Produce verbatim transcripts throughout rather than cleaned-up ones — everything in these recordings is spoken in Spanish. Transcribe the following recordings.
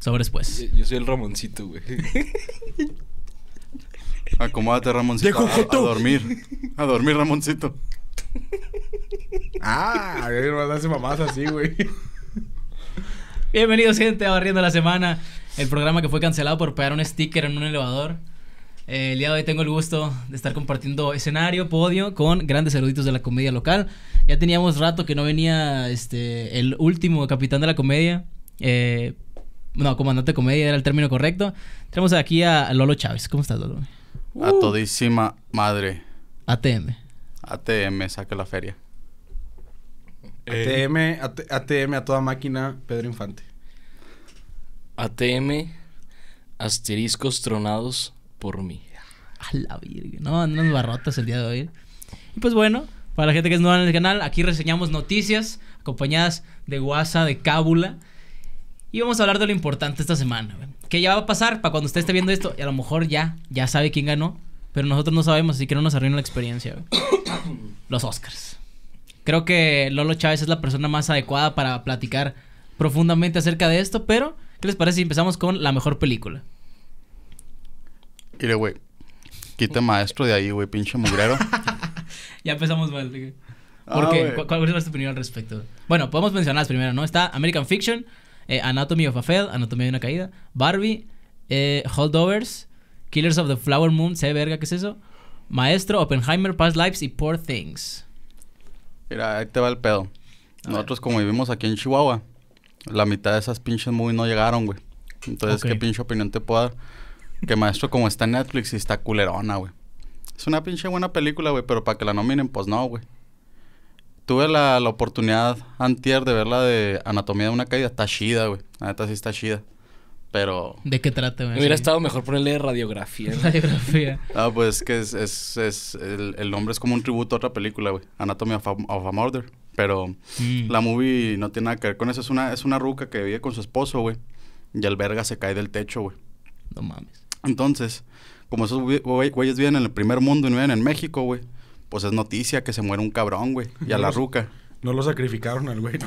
Sobres pues. Yo, yo soy el Ramoncito, güey. Acomódate, Ramoncito. A, a dormir. A dormir, Ramoncito. Ah, a ver, no hace mamás así, güey. Bienvenidos, gente, a Barriendo la Semana. El programa que fue cancelado por pegar un sticker en un elevador. Eh, el día de hoy tengo el gusto de estar compartiendo escenario, podio, con grandes eruditos de la comedia local. Ya teníamos rato que no venía este, el último capitán de la comedia. Eh, no, comandante de comedia era el término correcto. Tenemos aquí a Lolo Chávez. ¿Cómo estás, Lolo? Uh. A todísima madre. A T M. A T M, saca la feria. Eh. A T M, A T M a toda máquina, Pedro Infante. A T M, asteriscos tronados por mí. A la virgen. No, andan barrotas el día de hoy. Y pues bueno, para la gente que es nueva en el canal, aquí reseñamos noticias acompañadas de guasa, de cábula. Y vamos a hablar de lo importante esta semana. Que ya va a pasar para cuando usted esté viendo esto. Y a lo mejor ya, ya sabe quién ganó. Pero nosotros no sabemos, así que no nos arruina la experiencia. Los Oscars. Creo que Lolo Chávez es la persona más adecuada para platicar profundamente acerca de esto. Pero, ¿qué les parece si empezamos con la mejor película? Mire, güey. Quita maestro de ahí, güey. Pinche mugrero. Ya empezamos mal, güey. Porque, ah, ¿cuál es tu opinión al respecto? Bueno, podemos mencionarlas primero, ¿no? Está American Fiction, eh, Anatomy of a Fall, Anatomía de una Caída, Barbie, eh, Holdovers, Killers of the Flower Moon, sé verga, ¿qué es eso? Maestro, Oppenheimer, Past Lives y Poor Things. Mira, ahí te va el pedo. Nosotros como vivimos aquí en Chihuahua, la mitad de esas pinches movies no llegaron, güey. Entonces, okay, ¿qué pinche opinión te puedo dar? Que maestro, como está en Netflix y está culerona, güey. Es una pinche buena película, güey, pero para que la nominen, pues no, güey. Tuve la, la oportunidad antier de ver la de Anatomía de una Caída. Está chida, güey. La neta sí está chida. Pero... ¿de qué trata, güey? Me hubiera estado mejor ponerle radiografía, ¿no? Radiografía. Ah, pues que es... es, es el, el nombre es como un tributo a otra película, güey. Anatomy of a, of a Murder. Pero mm. la movie no tiene nada que ver con eso. Es una, es una ruca que vive con su esposo, güey. Y el verga se cae del techo, güey. No mames. Entonces, como esos güeyes viven en el primer mundo y no viven en México, güey. Pues es noticia que se muere un cabrón, güey. Y a la ruca... no lo sacrificaron al güey, ¿no?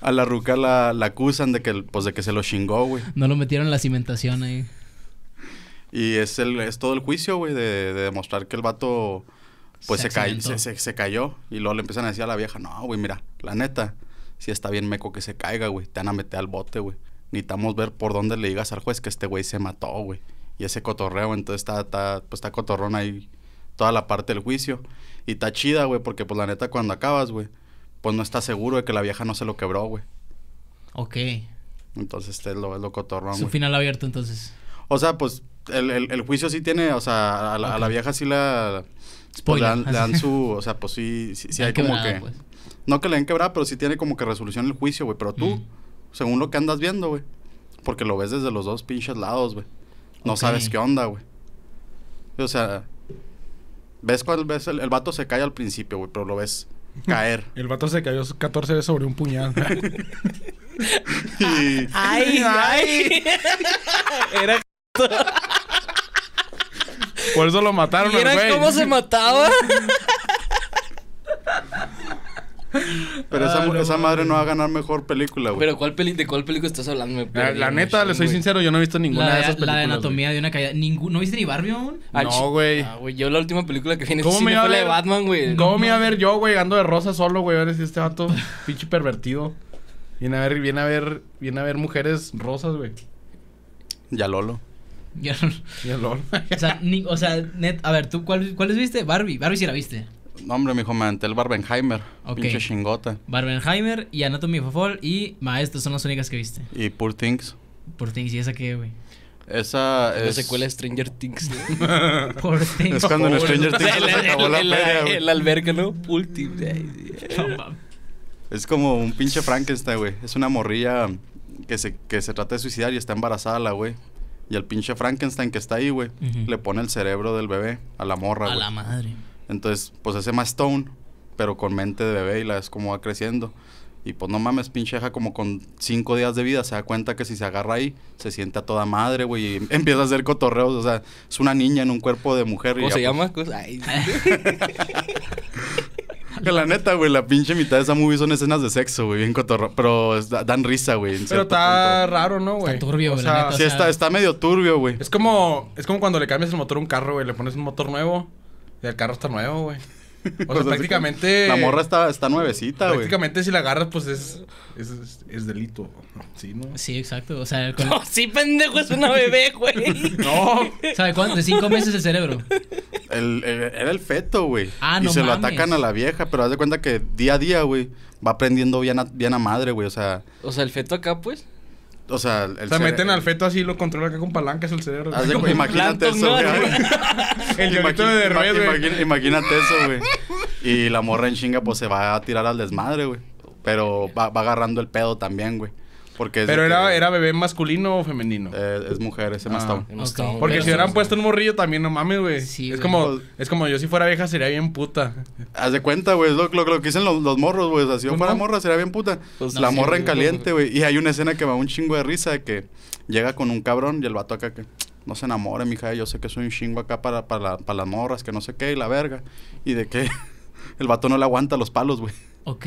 A la ruca la, la acusan de que, pues, de que se lo chingó, güey. No lo metieron en la cimentación ahí. Y es el es todo el juicio, güey, de, de demostrar que el vato, pues, se, se, cay, se, se, se cayó. Y luego le empiezan a decir a la vieja, no, güey, mira, la neta, sí está bien meco que se caiga, güey. Te van a meter al bote, güey. Necesitamos ver por dónde le digas al juez que este güey se mató, güey. Y ese cotorreo, entonces, está, está, pues, está cotorrón ahí toda la parte del juicio. Y está chida, güey, porque, pues, la neta, cuando acabas, güey, pues no está seguro de que la vieja no se lo quebró, güey. Ok. Entonces, este es lo, es lo cotorrón, güey. Es un final abierto, entonces. O sea, pues, el, el, el juicio sí tiene, o sea, a la, okay, a la vieja sí la... Spoiler. Pues, le, dan, le dan su... O sea, pues, sí, sí, sí hay como quebrada, que... pues. No que le den quebrada, pero sí tiene como que resolución el juicio, güey. Pero tú, mm. según lo que andas viendo, güey, porque lo ves desde los dos pinches lados, güey. No okay. sabes qué onda, güey. O sea... Ves cuál ves el, el vato se cae al principio, güey, pero lo ves caer. El vato se cayó catorce veces sobre un puñal. Y... ¡ay, ay! Era... por eso lo mataron al güey. ¿Cómo se mataba? Pero esa, ah, no, esa madre no va a ganar mejor película, güey. ¿Pero cuál peli, de cuál película estás hablando? La, la neta, le soy wey. sincero, yo no he visto ninguna la, de esas películas. La de Anatomía wey. de una Caída. Ningú, ¿No viste ni Barbie aún? Ah, no, güey. Ah, yo la última película que vi en este cine fue la de Batman, güey. ¿Cómo no, me iba a ver yo, güey? Ando de rosa solo, güey. A ver si este vato pinche pervertido. Viene a ver, viene a ver, viene a ver mujeres rosas, güey. Ya Lolo. Ya Lolo. Ya Lolo. O sea, ni, o sea net, a ver, ¿tú cuáles cuál viste? Barbie. Barbie sí la viste. No, hombre, mijo, me aventé el Barbenheimer. Okay. Pinche chingota. Barbenheimer y Anatomy of a Fall y Maestro son las únicas que viste. Y Poor Things. Poor Things, ¿y esa qué, güey? Esa es... la secuela de Stranger Things. Poor Things. Es cuando en Stranger Things se acabó la feria, güey. El alberca, ¿no? Poor Things. Es como un pinche Frankenstein, güey. Es una morrilla que se, que se trata de suicidar y está embarazada la, güey. Y el pinche Frankenstein que está ahí, güey, uh-huh, le pone el cerebro del bebé a la morra, güey. A la madre. Entonces, pues es Emma Stone, pero con mente de bebé y la ves como va creciendo. Y pues no mames, pincheja, como con cinco días de vida se da cuenta que si se agarra ahí, se siente a toda madre, güey, y empieza a hacer cotorreos. O sea, es una niña en un cuerpo de mujer. ¿Cómo y se ya, llama? Pues... ay. Que la neta, güey, la pinche mitad de esa movie son escenas de sexo, güey, bien cotorro. Pero dan risa, güey. Pero está punto. raro, ¿no, güey? Está turbio, güey. O sea, sí, o sea, está, está medio turbio, güey. Es como, es como cuando le cambias el motor a un carro, güey. Le pones un motor nuevo y el carro está nuevo, güey. O sea, prácticamente... La morra está, está nuevecita, güey. Prácticamente wey. si la agarras, pues es... Es, es delito. Sí, ¿no? Sí, exacto. O sea... Con... No, sí, pendejo, es una bebé, güey. No. ¿Sabe cuánto? De cinco meses el cerebro. El, el, era el feto, güey. Ah, y no Y se mames. lo atacan a la vieja. Pero haz de cuenta que día a día, güey, va aprendiendo bien a, bien a madre, güey. O sea... O sea, el feto acá, pues... O sea, el o sea, meten al feto así, lo controla acá con palancas el cerebro. Así, güey, imagínate eso, güey. El llorito de derroyes, güey. Imagínate eso, güey. Y la morra en chinga, pues, se va a tirar al desmadre, güey. Pero va, va agarrando el pedo también, güey. Porque ¿Pero era, que, era bebé masculino o femenino? Eh, es mujer, ese ah, más okay. Porque pero si hubieran sí, puesto sí. un morrillo también, no mames, güey. Sí, es, como, es como yo si fuera vieja sería bien puta. Haz de cuenta, güey. Lo, lo, lo que dicen los, los morros, güey. O sea, si yo fuera no? morra sería bien puta. Pues, no, la sí, morra sí, en caliente, güey. Y hay una escena que me da un chingo de risa de que llega con un cabrón y el vato acá que... No se enamore, mija. Yo sé que soy un chingo acá para, para, para las morras, que no sé qué, y la verga. Y de que el vato no le aguanta los palos, güey. Ok.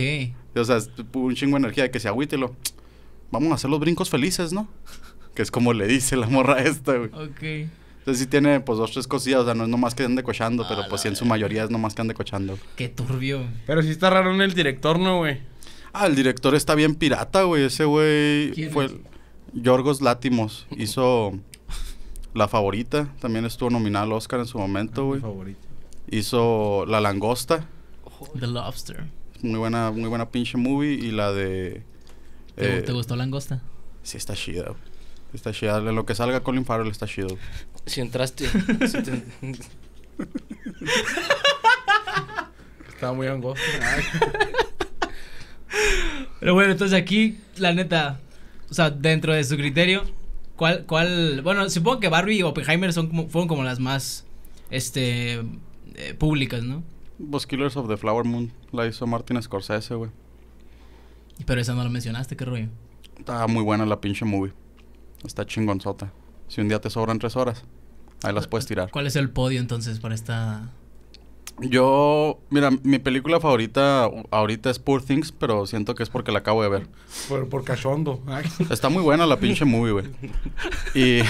O sea, es un chingo de energía de que se agüítelo. Vamos a hacer los brincos felices, ¿no? Que es como le dice la morra esta, güey. Ok. Entonces sí tiene, pues, dos, tres cosillas. O sea, no es nomás que ande cochando, ah, pero pues sí en su mayoría es nomás que ande cochando. Qué turbio. Pero sí está raro en el director, ¿no, güey? Ah, el director está bien pirata, güey. Ese güey fue... ¿Quién es? Yorgos Látimos. Hizo La Favorita. También estuvo nominado al Oscar en su momento, güey. Ah, La Favorita. Hizo La Langosta. The Lobster. Muy buena, muy buena pinche movie. Y la de... ¿Te, eh, ¿Te gustó Langosta? Sí, está chida, güey. Está chida. Lo que salga Colin Farrell está chido. Si entraste. si te... Estaba muy angosto. Pero bueno, entonces aquí, la neta, o sea, dentro de su criterio, ¿cuál, cuál? Bueno, supongo que Barbie y Oppenheimer son como, fueron como las más, este, eh, públicas, ¿no? Pues Killers of the Flower Moon la hizo Martin Scorsese, güey. Pero esa no la mencionaste, ¿qué rollo? Está muy buena la pinche movie. Está chingonzota. Si un día te sobran tres horas, ahí las puedes tirar. ¿Cuál es el podio entonces para esta...? Yo... Mira, mi película favorita ahorita es Poor Things, pero siento que es porque la acabo de ver. Por, por cachondo. Ay. Está muy buena la pinche movie, güey. Y...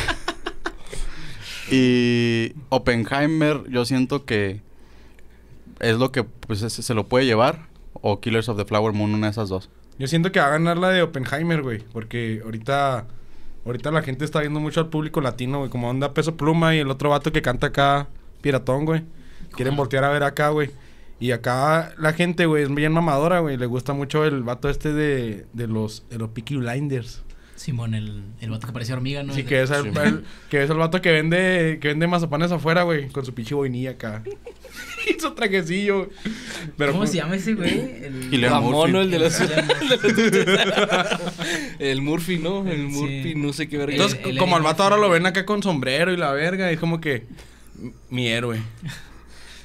y... Oppenheimer, yo siento que... es lo que pues, se, se lo puede llevar. O Killers of the Flower Moon, una de esas dos. Yo siento que va a ganar la de Oppenheimer, güey. Porque ahorita... Ahorita la gente está viendo mucho al público latino, güey. Como onda Peso Pluma y el otro vato que canta acá... Piratón, güey. Quieren voltear a ver acá, güey. Y acá la gente, güey, es bien mamadora, güey. Le gusta mucho el vato este de... De los... De los Peaky Blinders. Simón, el, el vato que parecía hormiga, ¿no? Sí, que es el, sí, el, que es el vato que vende... Que vende mazapanes afuera, güey. Con su pinche boinilla acá. Y su trajecillo. Pero, ¿Cómo se llama ese, güey? El, el mono, el de los... el Murphy, ¿no? El Murphy, sí. No sé qué verga. Entonces, el, el como el vato ahora lo ven acá con sombrero y la verga. Y es como que... Mi héroe.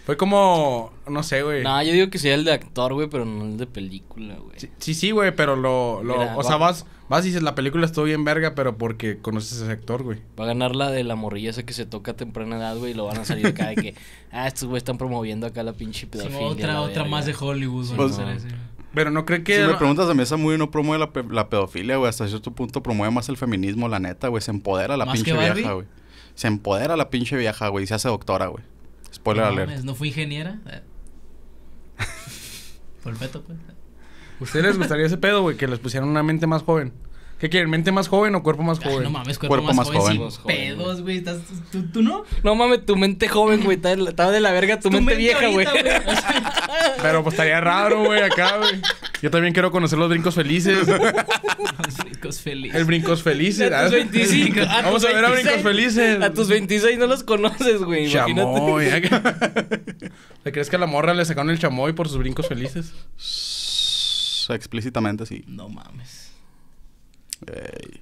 Fue como... No sé, güey. No, nah, yo digo que sea el de actor, güey, pero no el de película, güey. Sí, sí, güey, sí, pero lo... lo Mira, o va, sea, vas... Vas y dices, la película estuvo bien verga, pero porque conoces ese actor, güey. Va a ganar la de la morrilla esa que se toca a temprana edad, güey, y lo van a salir acá de que... Ah, estos güey están promoviendo acá la pinche pedofilia. Sí, otra, otra verga. Más de Hollywood, sí, güey. Pues, no. Pero no creo que... Si me preguntas a mí, esa movie no promueve la, pe la pedofilia, güey. Hasta cierto punto promueve más el feminismo, la neta, güey. Se empodera la pinche vieja, güey. Se empodera la pinche vieja, güey. Y se hace doctora, güey. Spoiler no, alert. Mames, ¿no fui ingeniera? Por el peto, pues. ¿Ustedes les gustaría ese pedo, güey? Que les pusieran una mente más joven. ¿Qué quieren? ¿Mente más joven o cuerpo más joven? Ay, no mames, cuerpo, cuerpo más, más joven. joven. Sin pedos, güey. ¿Tú, ¿Tú no? No mames, tu mente joven, güey. Estaba de la verga tu, tu mente, mente vieja, güey. Pero pues estaría raro, güey, acá, güey. Yo también quiero conocer los brincos felices. Los brincos felices. El brincos felices. A tus veinticinco. A Vamos tus a ver veintiséis, a brincos felices. A tus veintiséis no los conoces, güey. Chamoy. ¿Te crees que a la morra le sacaron el chamoy por sus brincos felices? Explícitamente, sí. No mames. Ey.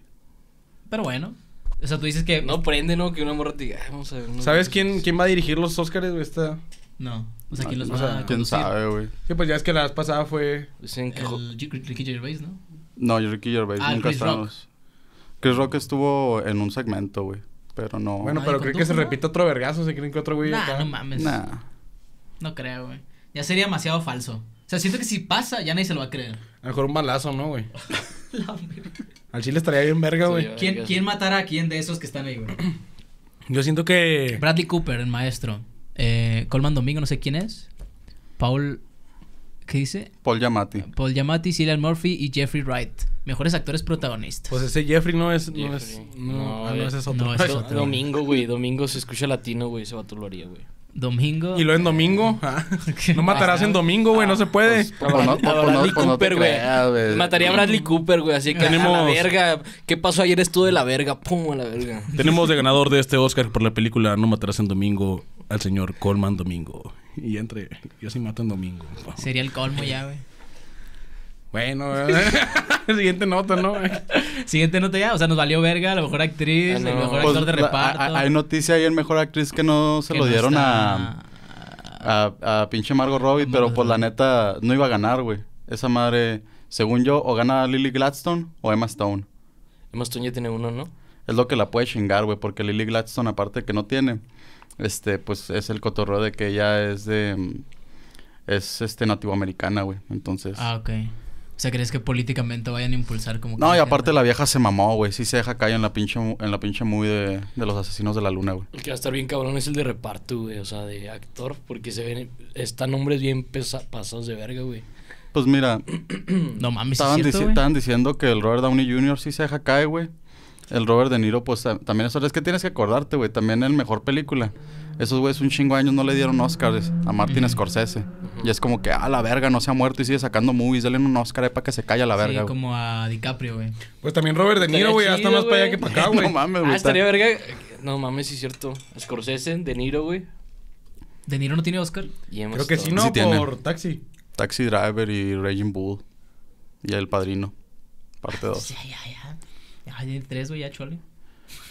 Pero bueno. O sea, tú dices que... No prende, ¿no? Que una morra te diga... Vamos a ver, no ¿Sabes quién, quién va a dirigir los Óscares, güey? Esta... No. O sea, ¿quién los o sea, va a ¿Quién conducir? sabe, güey? Sí, pues ya es que la vez pasada fue... Dicen que... El... Ricky Gervais, ¿no? No, Ricky Gervais. Ah, nunca Chris estábamos... Rock. Chris Rock estuvo en un segmento, güey. Pero no... Bueno, pero creo que se repite otro vergazo. ¿Se creen que otro güey? Nah, acá? no mames. Nah. No creo, güey. Ya sería demasiado falso. O sea, siento que si pasa, ya nadie se lo va a creer. A lo mejor un balazo, ¿no, güey? Al chile estaría bien verga, güey. Sí, ¿Quién, ¿quién matará a quién de esos que están ahí, güey? Yo siento que... Bradley Cooper, el maestro. Eh, Colman Domingo, no sé quién es. Paul... ¿Qué dice? Paul Giamatti. Paul Giamatti, Cillian Murphy y Jeffrey Wright. Mejores actores protagonistas. Pues ese Jeffrey no es... No, Jeffrey. Es, no, no, ah, no ese es otro. No, es otro. Domingo, güey. Domingo se escucha latino, güey. Ese vato lo haría, güey. Domingo. ¿Y lo en domingo? ¿Ah? No matarás en domingo, güey. Ah, no se puede. Pues, por, por, por, por, por, Bradley por, Cooper, güey. No mataría a Bradley Cooper, güey. Así que tenemos... a la verga. ¿Qué pasó ayer? Estuvo de la verga. Pum, a la verga. Tenemos de ganador de este Oscar por la película No matarás en domingo al señor Colman Domingo. Y entre... Yo sí mato en domingo. Vamos. Sería el colmo ya, güey. Bueno, siguiente nota, ¿no? Siguiente nota ya, o sea, nos valió verga, la mejor actriz, no, el mejor pues, actor de reparto. La, a, hay noticia ahí, el mejor actriz que no se que lo dieron no está... a, a, a pinche Margot Robbie, Margot pero pues la neta no iba a ganar, güey. Esa madre, según yo, o gana Lily Gladstone o Emma Stone. Emma Stone ya tiene uno, ¿no? Es lo que la puede chingar, güey, porque Lily Gladstone, aparte que no tiene, este, pues es el cotorreo de que ella es de... Es, este, nativoamericana, güey, entonces... Ah, ok. O sea, ¿crees que políticamente vayan a impulsar como... No, que y aparte la vieja se mamó, güey. Sí se deja caer en la pinche, en la pinche movie de, de los asesinos de la luna, güey. El que va a estar bien cabrón es el de reparto, güey. O sea, de actor. Porque se ven... Están hombres bien pesa, pasados de verga, güey. Pues mira... no mames, estaban, ¿es cierto, dici estaban diciendo que el Robert Downey junior sí se deja caer, güey. El Robert De Niro, pues también eso. Es que tienes que acordarte, güey. También el mejor película. Esos güeyes un chingo de años no le dieron Oscars a Martin mm. Scorsese. Uh-huh. Y es como que, ah, la verga, no se ha muerto y sigue sacando movies. Dale un Oscar ahí para que se calle a la verga. Sí, wey. Como a DiCaprio, güey. Pues también Robert De Niro, güey. Hasta más para allá que para acá, güey. No mames, güey. Ah, estaría verga. No mames, sí es cierto. Scorsese, De Niro, güey. ¿De Niro no tiene Oscar? Creo estado. Que sí, no, sí por Taxi. Taxi Driver y Raging Bull. Y El Padrino. Parte dos. Ya, ya, ya. Ay, tres, güey, ya, chole.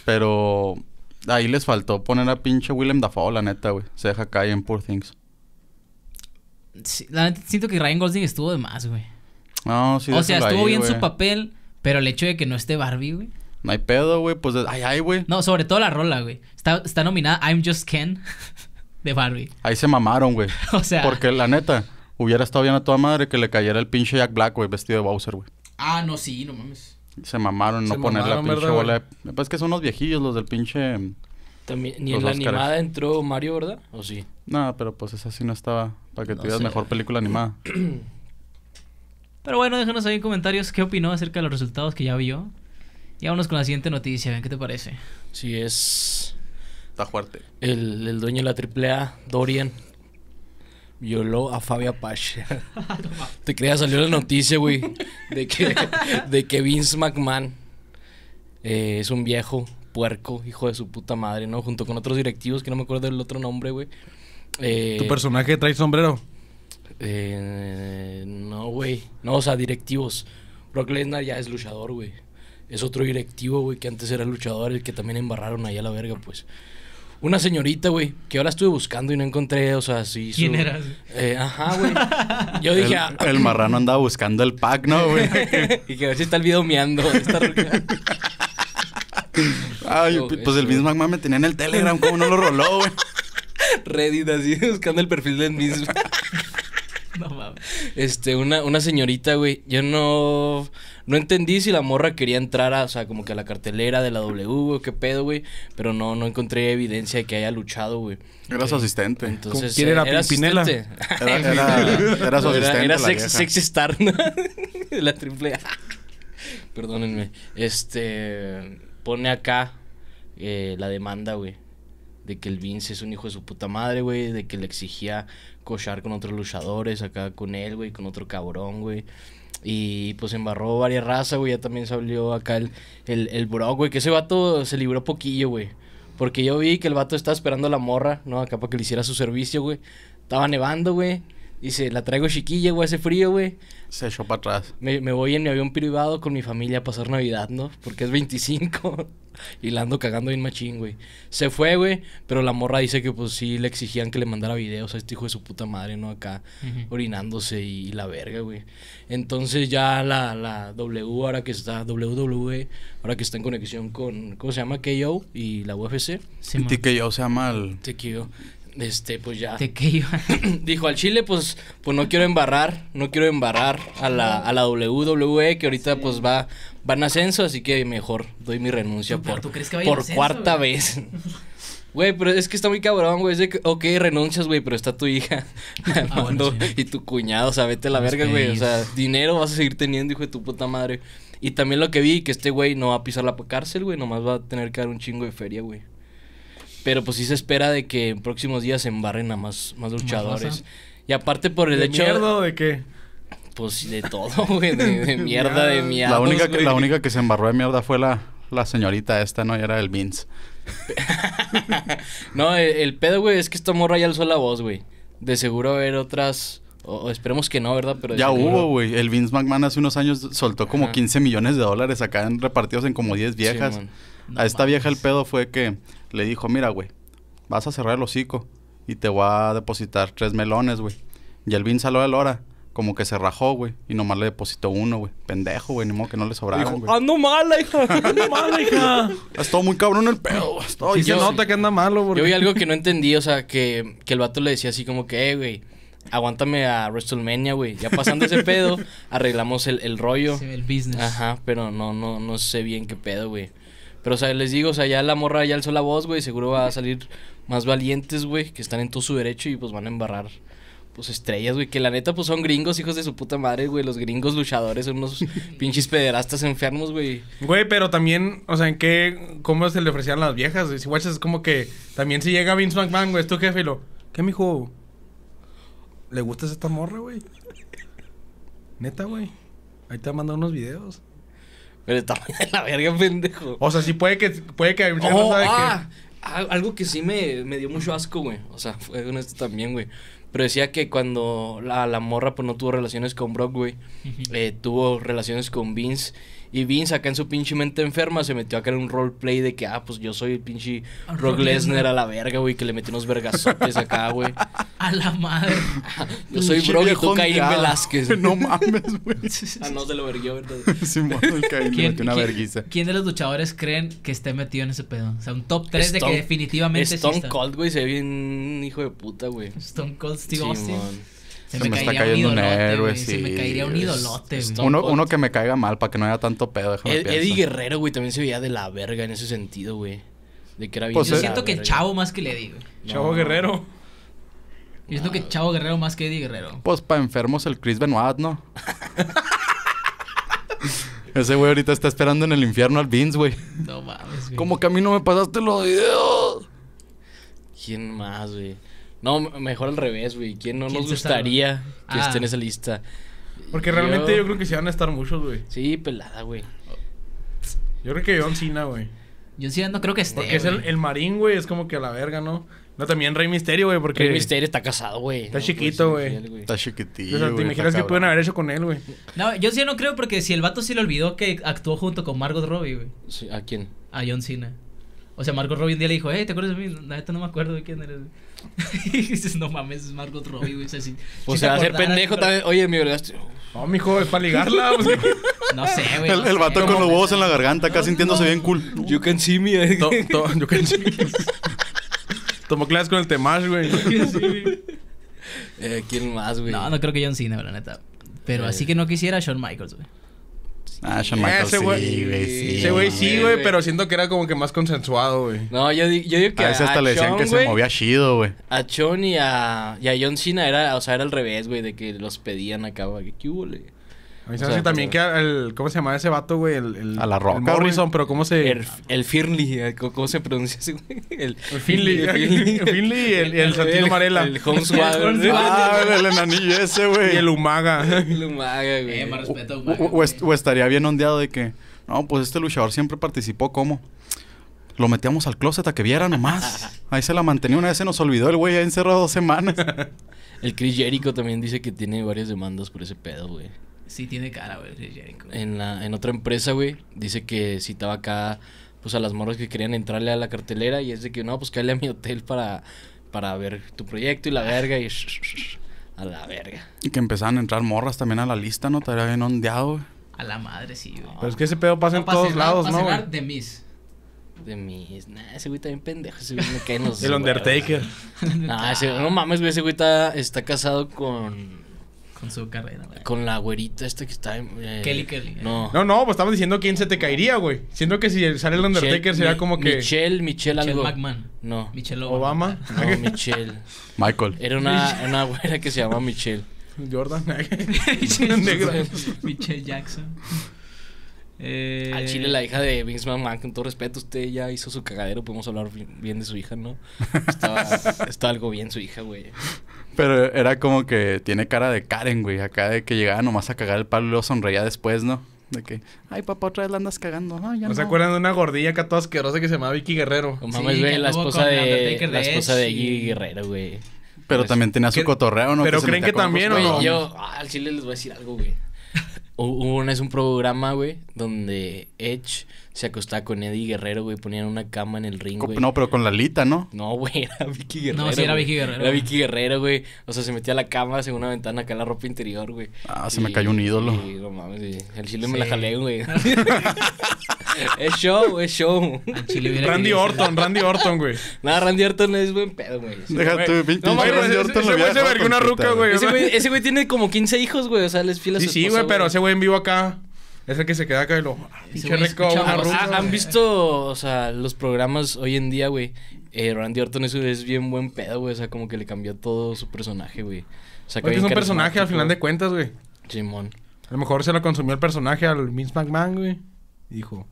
Pero ahí les faltó poner a pinche Willem Dafoe, la neta, güey. Se deja caer en Poor Things. Sí, la neta, siento que Ryan Gosling estuvo de más, güey. No, sí. O sea, estuvo ahí, bien güey. Su papel, pero el hecho de que no esté Barbie, güey. No hay pedo, güey, pues, ay, ay, güey. No, sobre todo la rola, güey. Está, está nominada I'm Just Ken de Barbie. Ahí se mamaron, güey. O sea. Porque, la neta, hubiera estado bien a toda madre que le cayera el pinche Jack Black, güey, vestido de Bowser, güey. Ah, no, sí, no mames. Se mamaron, se no poner la pinche bola. Pues es que son unos viejillos los del pinche... También, ni en la Oscars. Animada entró Mario, ¿verdad? ¿O sí? No, pero pues esa sí no estaba. Para que no tuvieras mejor película animada. Pero bueno, déjanos ahí en comentarios qué opinó acerca de los resultados que ya vio. Y vámonos con la siguiente noticia, ¿ven? ¿Qué te parece? Sí, es... Está fuerte. El, el dueño de la Triple A, Dorian, violó a Fabi Apache. Te creas, salió la noticia, güey, de que, de que Vince McMahon eh, es un viejo puerco, hijo de su puta madre, ¿no? Junto con otros directivos que no me acuerdo del otro nombre, güey. Eh, ¿Tu personaje trae sombrero? Eh, no, güey. No, o sea, directivos. Brock Lesnar ya es luchador, güey. Es otro directivo, güey, que antes era luchador, el que también embarraron allá a la verga, pues. Una señorita, güey, que ahora estuve buscando y no encontré, o sea, sí. Su, ¿quién eras? Eh, ajá, güey. Yo dije... El, ah, el marrano andaba buscando el pack, ¿no, güey? Y que a ver si está el video meando. Esta ay, oh, pues el Vince McMahon me tenía en el Telegram, ¿cómo no lo roló, güey? Reddit, así, buscando el perfil del Vince. No mames. Este, una, una señorita, güey, yo no... No entendí si la morra quería entrar a, o sea, como que a la cartelera de la W, güey, qué pedo, güey. Pero no, no encontré evidencia de que haya luchado, güey. Era su asistente. Entonces, ¿quién era? ¿Era Pimpinela? Asistente. Era, era, era su asistente. Era, era sex, sexy star, ¿no? La Triple A. Perdónenme. Este, pone acá eh, la demanda, güey. De que el Vince es un hijo de su puta madre, güey. De que le exigía cochar con otros luchadores, acá con él, güey, con otro cabrón, güey. Y pues embarró varias razas, güey. Ya también salió acá el, el, el Brock, güey. Que ese vato se libró poquillo, güey. Porque yo vi que el vato estaba esperando a la morra, ¿no? Acá para que le hiciera su servicio, güey. Estaba nevando, güey. Dice, la traigo chiquilla, güey, hace frío, güey. Se echó para atrás. Me, me voy en mi avión privado con mi familia a pasar Navidad, ¿no? Porque es veinticinco. Y la ando cagando bien machín, güey. Se fue, güey. Pero la morra dice que, pues, sí le exigían que le mandara videos a este hijo de su puta madre, ¿no? Acá uh-huh. orinándose y, y la verga, güey. Entonces ya la, la W, ahora que está, W W E, ahora que está en conexión con, ¿cómo se llama? K O y la U F C. Sí, y T K O se llama el... T K O. este, pues ya. ¿De qué iba? Dijo, al chile, pues, pues no quiero embarrar, no quiero embarrar a la, a la doble u doble u E, que ahorita, sí, pues, va, va en ascenso, así que mejor doy mi renuncia por, ¿tú crees que vaya por ascenso, cuarta güey? vez. Güey, pero es que está muy cabrón, güey, es de que, ok, renuncias, güey, pero está tu hija, ah, bueno, sí, y tu cuñado, o sea, vete a la verga, güey, o sea, dinero vas a seguir teniendo, hijo de tu puta madre. Y también lo que vi, que este güey no va a pisar la cárcel, güey, nomás va a tener que dar un chingo de feria, güey. Pero pues sí se espera de que en próximos días se embarren a más, más luchadores. Y aparte por el ¿De hecho... ¿De mierda o de qué? Pues de todo, güey, de, de mierda, de mierda. La única, que, la única que se embarró de mierda fue la, la señorita esta, ¿no? Y era el Vince. No, el, el pedo, güey, es que esta morra ya alzó la voz, güey. De seguro va a haber otras... O, esperemos que no, ¿verdad? Pero ya hubo, güey. El Vince McMahon hace unos años soltó como, ajá, quince millones de dólares acá en, repartidos en como diez viejas. Sí, no, a esta mames. vieja el pedo fue que le dijo, mira, güey, vas a cerrar el hocico y te voy a depositar tres melones, güey. Y el Vince a la hora, a la hora, como que se rajó, güey, y nomás le depositó uno, güey. Pendejo, güey, ni modo que no le sobraba, güey. ¡Ando mala, hija! ¡Ando mala, hija! Estuvo muy cabrón el pedo. Estuvo, sí, y yo, se nota que anda malo, güey. Yo vi algo que no entendí, o sea, que, que el vato le decía así como que, eh, güey, aguántame a WrestleMania, güey. Ya pasando ese pedo, arreglamos el, el rollo. Se ve el business. Ajá, pero no, no, no sé bien qué pedo, güey. Pero, o sea, les digo, o sea, ya la morra ya alzó la voz, güey. Seguro va a salir más valientes, güey, que están en todo su derecho y pues van a embarrar, pues, estrellas, güey. Que la neta, pues, son gringos, hijos de su puta madre, güey. Los gringos luchadores son unos pinches pederastas enfermos, güey. Güey, pero también, o sea, ¿en qué? ¿Cómo se le ofrecían las viejas? Si guachas, es como que también si llega Vince McMahon, güey, es tu jefe y lo... ¿Qué, mijo? ¿Le gustas esta morra, güey? Neta, güey. Ahí te mandan unos videos. Pero está de la verga, pendejo. O sea, sí puede que... Puede que... Oh, no sabe ah, que... Algo que sí me, me dio mucho asco, güey. O sea, fue honesto también, güey. Pero decía que cuando la, la morra pues no tuvo relaciones con Brock, güey. Uh-huh. eh, tuvo relaciones con Vince. Y Vince acá en su pinche mente enferma se metió acá en un roleplay de que, ah, pues yo soy el pinche Brock Lesnar a la verga, güey. Que le metió unos vergazotes acá, güey. A la madre. Yo soy Brock y tú Caín Velázquez. No mames, güey. Ah, no, se lo verguió, ¿verdad? Sí, mano, el Caín le metió una verguiza. ¿Quién de los luchadores creen que esté metido en ese pedo? O sea, un top tres de que definitivamente sí está. Stone Cold, güey, se ve bien hijo de puta, güey. Stone Cold Steve Austin. Se, se me, me está cayendo un, un héroe, sí. Se me caería un idolote, güey. Uno, uno que me caiga mal para que no haya tanto pedo, déjame Ed, Eddie Guerrero, güey, también se veía de la verga en ese sentido, güey. De que era bien... Pues yo siento que verga. Chavo más que Eddie, güey. No. Chavo Guerrero. Yo no. siento que Chavo Guerrero más que Eddie Guerrero. Pues para enfermos el Chris Benoit, ¿no? Ese güey ahorita está esperando en el infierno al Vince, güey. No mames, güey. Como que a mí no me pasaste los videos. ¿Quién más, güey? No, mejor al revés, güey. ¿Quién no ¿Quién nos gustaría está, que ah. esté en esa lista? Porque realmente yo... yo creo que se van a estar muchos, güey. Sí, pelada, güey. Yo creo que John Cena, güey. John Cena no creo que esté, Porque wey. es el, el marín, güey. Es como que a la verga, ¿no? No, también Rey Mysterio, güey, porque... Rey Mysterio está casado, güey. Está no, chiquito, güey. Pues, está chiquitito, o sea, ¿te imaginas qué pueden haber hecho con él, güey? No, yo sí no creo porque si el vato sí le olvidó que actuó junto con Margot Robbie, güey. Sí, ¿a quién? A John Cena. O sea, Margot Robbie un día le dijo, hey, ¿te acuerdas de mí? La neta no me acuerdo de quién eres, güey. Y dices, no mames, es Margot Robbie, güey. O sea, si, o si sea a ser pendejo pero... también. Oye, mi verdad. No, mijo, es para ligarla. Pues, no sé, güey. El, no el vato sé, con los huevos en la garganta, acá no, sintiéndose no. bien cool. You can see me. Eh. To, to, you can see me. Tomó clases con el Temash, güey. eh, ¿Quién más, güey? No, no creo que John Cena, la neta. Pero eh. así que no quisiera Shawn Michaels, güey. Ah, Shawn Michaels, ese güey, sí, güey, sí. Ese güey sí, güey, pero siento que era como que más consensuado, güey. No, yo, yo digo que a... A ese hasta a le decían John, que wey, se movía chido, güey. A Shawn y a, y a John Cena era, o sea, era al revés, güey, de que los pedían acá, güey. ¿Qué hubo, güey? A mí se hace también que el... ¿Cómo se llamaba ese vato, güey? El, el, a la Roca, el Morrison, wey. Pero ¿cómo se...? El, el Finley, ¿cómo se pronuncia ese güey? El, el Finley. El Finley, el, Finley, el, el, el Santino Marella. El, el Holmes Waddle. Ah, el enanillo ese, güey. Y el Umaga. El Umaga, güey. Eh, más respeto a Umaga. O, o, est o estaría bien ondeado de que... No, pues este luchador siempre participó como... Lo metíamos al closet a que viera nomás. Ahí se la mantenía. Una vez se nos olvidó el güey. Ahí encerrado dos semanas. El Chris Jericho también dice que tiene varias demandas por ese pedo, güey. Sí, tiene cara, güey. En, en otra empresa, güey, dice que citaba acá, pues, a las morras que querían entrarle a la cartelera. Y es de que, no, pues, cállale a mi hotel para, para ver tu proyecto y la verga. Y sh, sh, sh, a la verga. Y que empezaban a entrar morras también a la lista, ¿no? Te habría bien ondeado, güey. A la madre, sí, güey. No. Pero es que ese pedo pasa no, en todos cenar, lados, ¿no? Para cenar, de Miss. de mis... Nah, ese güey está bien pendejo. Ese güey me cae en los... El Undertaker. Nah, ese, no mames, güey. Ese güey está, está casado con... Con su carrera, güey. Con la güerita esta que está en... Eh, Kelly Kelly. No. no, no, pues estamos diciendo quién se te caería, güey. Siento que si sale el Undertaker será Mi, como que... Michelle, Michelle algo. Michelle McMahon. No. Michelle Obama. Obama. No, Michelle. Michael. Era una, una güera que se llamaba Michelle. Jordan. Michelle Jackson. Eh... Al chile, la hija de Vince McMahon, con todo respeto, usted ya hizo su cagadero. Podemos hablar bien de su hija, ¿no? Estaba, estaba algo bien su hija, güey. Pero era como que tiene cara de Karen, güey. Acá de que llegaba nomás a cagar el palo y luego sonreía después, ¿no? De que, ay, papá, otra vez la andas cagando. Ay, ya ¿No, ¿No se acuerdan de una gordilla acá toda asquerosa que se llamaba Vicky Guerrero? Como sí, mames, güey, la esposa de, de... La esposa de Vicky Guerrero, güey. Pero pues, también tenía su cotorreo, ¿no? Pero que creen que también, ¿o no? Yo, ah, al chile les voy a decir algo, güey. Hubo una es un programa, güey, donde Edge se acostaba con Eddie Guerrero, güey. Ponían una cama en el ring, güey. No, pero con la Lita, ¿no? No, güey, era Vicky Guerrero. No, sí, era Vicky Guerrero. Era Vicky Guerrero, güey. O sea, se metía a la cama, según una ventana, acá en la ropa interior, güey. Ah, se y, me cayó un ídolo. Y, no mames, güey. El chile sí. me la jalé, güey. Es show, es show. Randy Orton, Randy Orton, güey. Nada, Randy Orton es buen pedo, güey. Deja tu pinche Randy Orton. Ese güey se vergó una ruca, güey. Ese güey tiene como quince hijos, güey. O sea, les fila su esposa. Sí, sí, güey, pero ese güey en vivo acá es el que se queda acá y lo... Pinche rico, una ruca. ¿Han visto, o sea, los programas hoy en día, güey? Eh, Randy Orton es, es bien buen pedo, güey. O sea, como que le cambió todo su personaje, güey. O sea, que es un personaje al final de cuentas, güey. Simón. A lo mejor se lo consumió el personaje al Vince McMahon, güey. Dijo...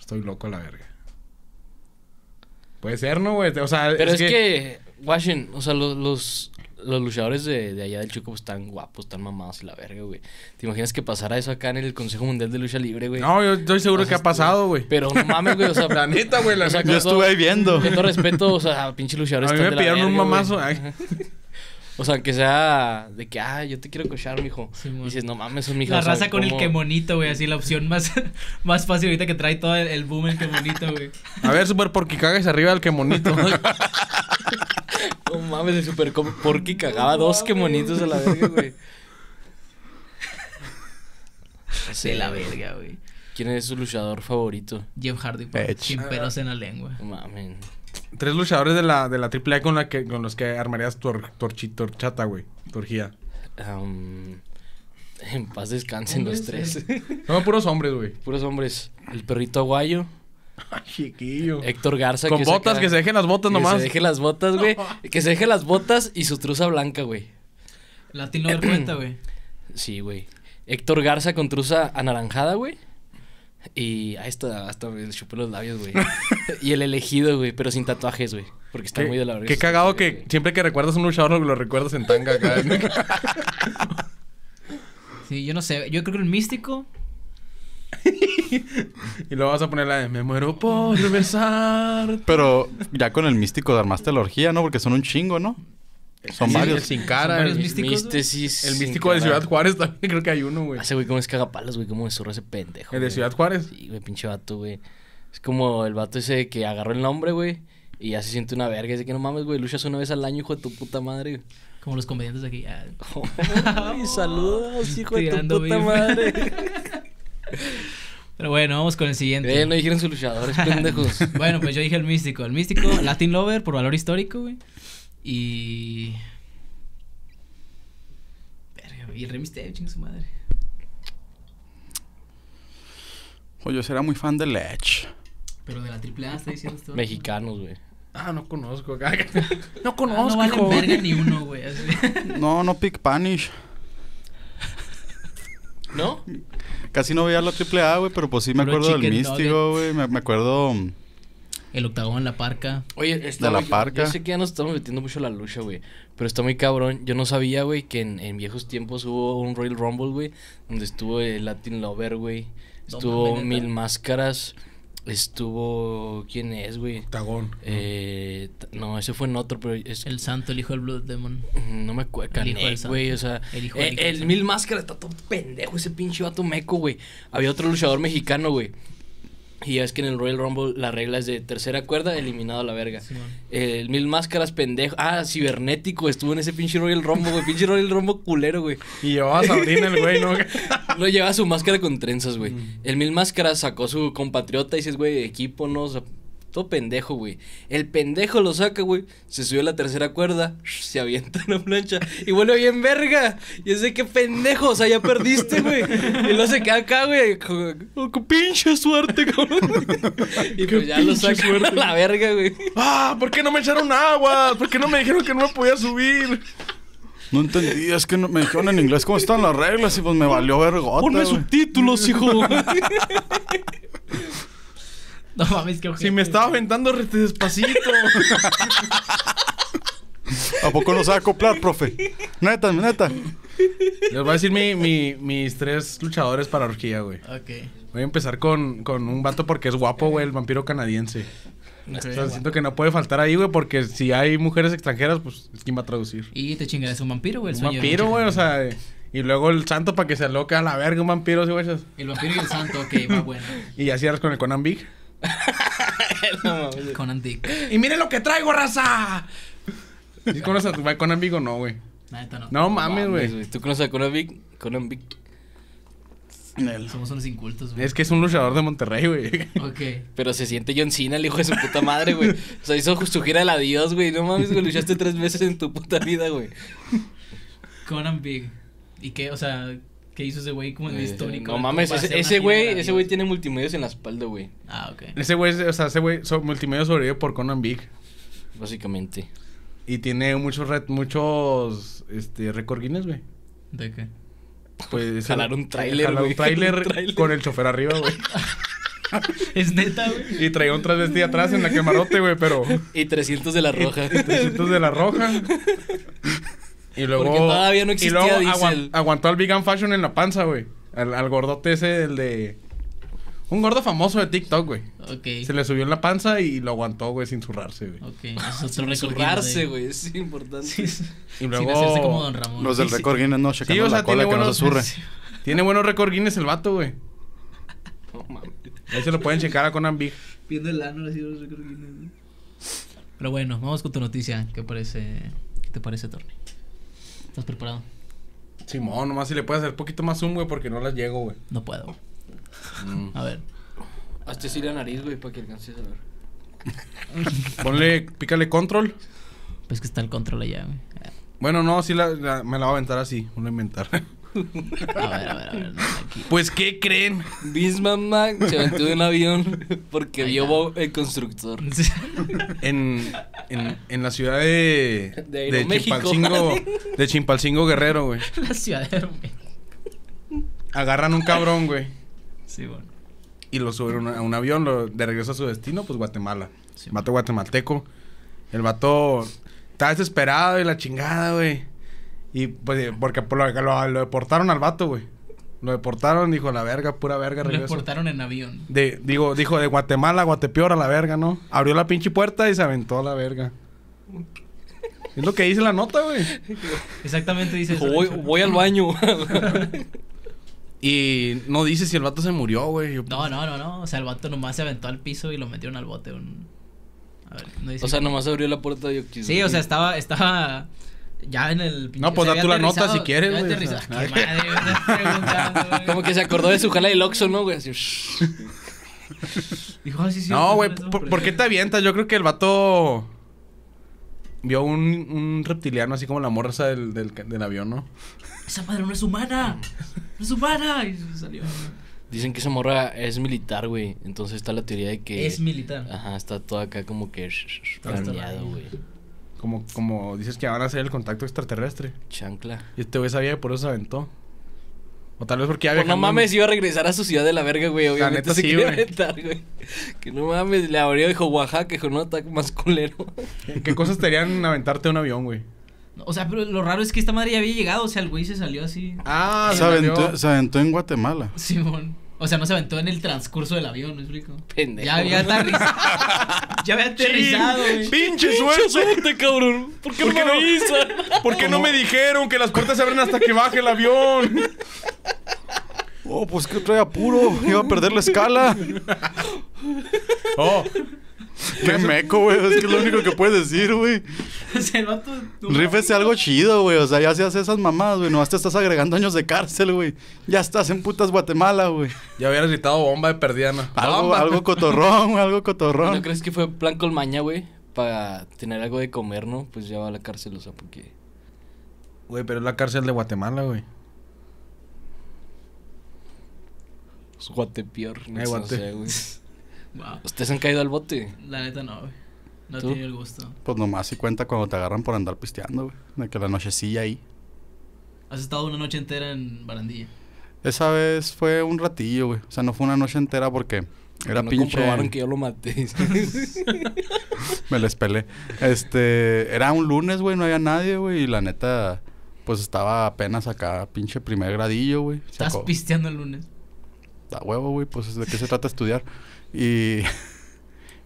Estoy loco a la verga. Puede ser, ¿no, güey? O sea, pero es, es que... que... Washington, o sea, los, los, los luchadores de, de allá del Chuco están guapos, están mamados y la verga, güey. ¿Te imaginas que pasara eso acá en el Consejo Mundial de Lucha Libre, güey? No, yo estoy seguro o sea, que ha pasado, güey. Pero no mames, güey. O sea, la neta, güey. La o sea, yo estuve todo, ahí viendo. Con todo respeto, o sea, pinche luchadores están de la verga. A mí me pidieron un mamazo. O sea, que sea de que, ah, yo te quiero cochar, mijo. Sí, y dices, no mames, son mijos. La raza con ¿cómo? El que monito, güey. Así la opción más, más fácil ahorita que trae todo el, el boom el que monito, güey. A ver, super porque cagas arriba del que monito. No mames, el super porque cagaba no, dos mames. Que monitos a la verga, güey. Sí, de la verga, güey. ¿Quién es su luchador favorito? Jeff Hardy. Sin pelos en la lengua. No mames. Tres luchadores de la, de la Triple A con, la que, con los que armarías tu horchata, güey. Tu orgía. Um, en paz descansen los tres. No, puros hombres, güey. Puros hombres. El perrito aguayo. Ay, chiquillo. Héctor Garza. Con que botas, saca, que se dejen las botas que nomás. Que se dejen las botas, güey. Que se dejen las botas y su truza blanca, güey. Latin Lover cuenta, güey. Sí, güey. Héctor Garza con truza anaranjada, güey. Y ahí está, hasta me chupé los labios, güey. Y el elegido, güey, pero sin tatuajes, güey. Porque está muy de la verga. Qué cagado que wey. Siempre que recuerdas a un luchador lo recuerdas en tanga acá. Sí, yo no sé. Yo creo que el místico. Y luego vas a poner la de me muero por besar. Pero ya con el místico armaste la orgía, ¿no? Porque son un chingo, ¿no? Son sí, varios. El sin cara. El místicos, Místesis, el místico de Ciudad Juárez también creo que hay uno, güey. Ese güey cómo es cagapalos, güey. Cómo es zorro ese pendejo. ¿El de Ciudad Juárez? Sí, güey, pinche vato, güey. Es como el vato ese que agarró el nombre, güey. Y ya se siente una verga. Dice que no mames, güey. Luchas una vez al año, hijo de tu puta madre, güey. Como los comediantes de aquí. Ah. Oh, ay, saludos, hijo de tu puta madre. Pero bueno, vamos con el siguiente. Eh, no dijeron sus luchadores, pendejos. Bueno, pues yo dije el místico. El místico, Latin Lover, por valor histórico, güey. Y... Verga, y el Rey Mysterio, chinga su madre. Oye, yo será muy fan de Edge. Pero de la Triple A está diciendo esto. Mexicanos, güey. Ah, no conozco. No conozco, ah, no valen verga ni uno, güey. No, no pick Spanish. ¿No? Casi no veía la Triple A, güey, pero pues sí me pero acuerdo del místico, güey. Me, me acuerdo... El octagón, la parca. Oye, está, de la wey, parca. Yo, yo sé que ya nos estamos metiendo mucho la lucha, güey. Pero está muy cabrón. Yo no sabía, güey, que en, en viejos tiempos hubo un Royal Rumble, güey. Donde estuvo el Latin Lover, güey. Estuvo Mil Máscaras. Estuvo... ¿Quién es, güey? Octagón. Eh, no, ese fue en otro, pero... Es... El Santo, el hijo del Blood Demon. No me acuerdo. El hijo del Santo. Güey, o sea... El hijo del eh, el Mil Máscaras está todo pendejo ese pinche vato meco, güey. Había otro luchador mexicano, güey. Y es que en el Royal Rumble la regla es de tercera cuerda, eliminado a la verga. Sí, eh, el Mil Máscaras, pendejo. Ah, Cibernético estuvo en ese pinche Royal Rumble, güey. Pinche Royal Rumble culero, güey. Y llevaba a Sabrina el güey, ¿no? Lo llevaba su máscara con trenzas, güey. Mm. El Mil Máscaras sacó su compatriota y dices, güey, equipo, no, o sea, todo pendejo, güey. El pendejo lo saca, güey. Se subió a la tercera cuerda, se avienta en la plancha y vuelve bien verga. Y es de que pendejo, o sea, ya perdiste, güey. Y luego se queda acá, güey. Con pinche suerte, cabrón. Y pues ya lo saca a la verga, güey. Ah, ¿por qué no me echaron agua? ¿Por qué no me dijeron que no me podía subir? No entendí, es que no, me dijeron en inglés cómo están las reglas y pues me valió vergota. Ponme subtítulos, hijo. No mames, que ojete. Si me estaba aventando despacito. ¿A poco no sabe acoplar, profe? Neta, neta. Les voy a decir mi, mi, mis tres luchadores para orgía, güey. Ok. Voy a empezar con, con un vato porque es guapo, güey, el vampiro canadiense. Okay. O sea, siento guapo. Que no puede faltar ahí, güey, porque si hay mujeres extranjeras, pues es quien va a traducir. Y te chingarás un vampiro, güey. Un vampiro, güey, o sea... Y luego el santo para que se aloca a la verga un vampiro, ¿sí, güey? El vampiro y el santo, ok, va bueno. Y ya cierras con el Conan Big. No, Conan Big. Y miren lo que traigo, raza. ¿Sí conoces a Conan Big o no, güey? No, no. No mames, güey. ¿Tú conoces a Conan Big? Conan Big. Nel. Somos unos incultos, güey. Es que es un luchador de Monterrey, güey. Ok. Pero se siente John Cena, el hijo de su puta madre, güey. O sea, hizo su gira del adiós, güey. No mames, güey, luchaste tres veces en tu puta vida, güey. Conan Big. ¿Y qué? O sea... ¿Qué hizo ese güey como en el histórico? No mames, ese güey, ese güey tiene multimedios en la espalda, güey. Ah, ok. Ese güey, o sea, ese güey, so, multimedios sobrevive por Conan Big. Básicamente. Y tiene muchos, red, muchos, este, récord Guinness, güey. ¿De qué? Pues. Jalar un tráiler, güey. Jalar un tráiler con el chofer arriba, güey. Es neta, güey. Y traía un transvestido atrás en la camarote, güey, pero. Y trescientos de la roja. Y trescientos de la roja. Y luego, porque todavía no existía, y luego agu el... aguantó al Vegan Fashion en la panza, güey. Al, al gordote ese, el de... Un gordo famoso de TikTok, güey. Ok. Se le subió en la panza y lo aguantó, güey, sin zurrarse, güey. Ok. Sin zurrarse, güey. Es importante. Sí. Y luego... Sin hacerse como Don Ramón. Los del récord Guinness no checando sí, o sea, la cola que buenos... no se zurre. Tiene buenos récord Guinness el vato, güey. No oh, mames. Ahí se lo pueden checar a Conan Big. Viendo el ano, así los récord Guinness, güey. Pero bueno, vamos con tu noticia. ¿Qué parece? ¿Qué te parece, Torni? ¿Estás preparado? Simón, nomás si le puedes hacer un poquito más zoom, güey, porque no las llego, güey. No puedo. Mm. A ver. Hazte así la nariz, güey, para que alcances a ver. Ponle, pícale control. Pues que está el control allá, güey. Bueno, no, sí la, la, me la voy a aventar así, voy a inventar. A ver, a ver, a ver. No, aquí. Pues, ¿qué creen? Vince McMahon se aventó de un avión porque ay, vio Bob el constructor. En, en, en la ciudad de... De, de Chimpalcingo. De Chimpalcingo Guerrero, güey. La ciudad de México. Agarran un cabrón, güey. Sí, bueno. Y lo suben a un avión, lo, de regreso a su destino, pues Guatemala. Sí, vato bueno. Guatemalteco. El vato está desesperado y la chingada, güey. Y pues, porque lo, lo, lo deportaron al vato, güey. Lo deportaron, dijo, la verga, pura verga. Lo deportaron en avión. De, digo, dijo, de Guatemala a Guatepeor a la verga, ¿no? Abrió la pinche puerta y se aventó a la verga. Es lo que dice la nota, güey. Exactamente dice eso. Voy, voy al baño. Y no dice si el vato se murió, güey. No, no, no, no. O sea, el vato nomás se aventó al piso y lo metieron al bote. Un... A ver, no dice o sea, que... nomás abrió la puerta y yo quise. Sí, o sea, estaba... estaba... Ya en el... No, pues da tú la nota si quieres, güey. O sea, madre, güey. Como que se acordó de su jala del Oxxo, ¿no, güey? Así... Dijo, oh, sí, sí. No, güey, ¿por, ¿por qué te avientas? Yo creo que el vato... Vio un, un reptiliano así como la morsa del, del, del avión, ¿no? Esa madre no es humana. No es humana. Y salió... Dicen que esa morra es militar, güey. Entonces está la teoría de que... Es militar. Ajá, está todo acá como que... Planeado, güey. Como, como dices que van a hacer el contacto extraterrestre. Chancla. Y este güey sabía que por eso se aventó. O tal vez porque ya había... Pues no mames, iba a regresar a su ciudad de la verga, güey. Obviamente la neta, se sí, quería aventar, güey. Que no mames, le abrió, dijo, Oaxaca, dijo, no, ataque más culero. ¿Qué cosas te harían aventarte un avión, güey? O sea, pero lo raro es que esta madre ya había llegado. O sea, el güey se salió así. Ah, se aventó, se aventó en Guatemala. Simón. O sea, no se aventó en el transcurso del avión, ¿me explico? Pendejo. Ya había aterrizado. Ya había aterrizado, güey. ¡Pinche suerte! suerte, cabrón! ¿Por qué, ¿Por no, me no, ¿Por qué no me dijeron que las puertas se abren hasta que baje el avión? Oh, pues que trae apuro. Iba a perder la escala. Oh. Qué meco, güey. Es que es lo único que puedes decir, güey. Rífese algo chido, güey. O sea, ya se hace esas mamadas, güey. Nomás te estás agregando años de cárcel, güey. Ya estás en putas Guatemala, güey. Ya hubieras gritado bomba de perdiana. Algo, algo cotorrón, güey. Algo cotorrón. ¿No crees que fue plan colmaña, güey? Para tener algo de comer, ¿no? Pues ya va a la cárcel, o sea, porque... Güey, pero es la cárcel de Guatemala, güey. Es Guatepeor. No, eh, Guate. No sé, güey. Wow. ¿Ustedes han caído al bote? La neta no, güey. No he tenido el gusto. Pues nomás si cuenta cuando te agarran por andar pisteando, güey. De que la nochecilla ahí. ¿Has estado una noche entera en barandilla? Esa vez fue un ratillo, güey. O sea, no fue una noche entera porque... Era no pinche... comprobaron que yo lo maté. Me les pelé. Este... Era un lunes, güey. No había nadie, güey. Y la neta... Pues estaba apenas acá. Pinche primer gradillo, güey. ¿Estás sacó... pisteando el lunes? Da huevo, güey. Pues de qué se trata estudiar. Y...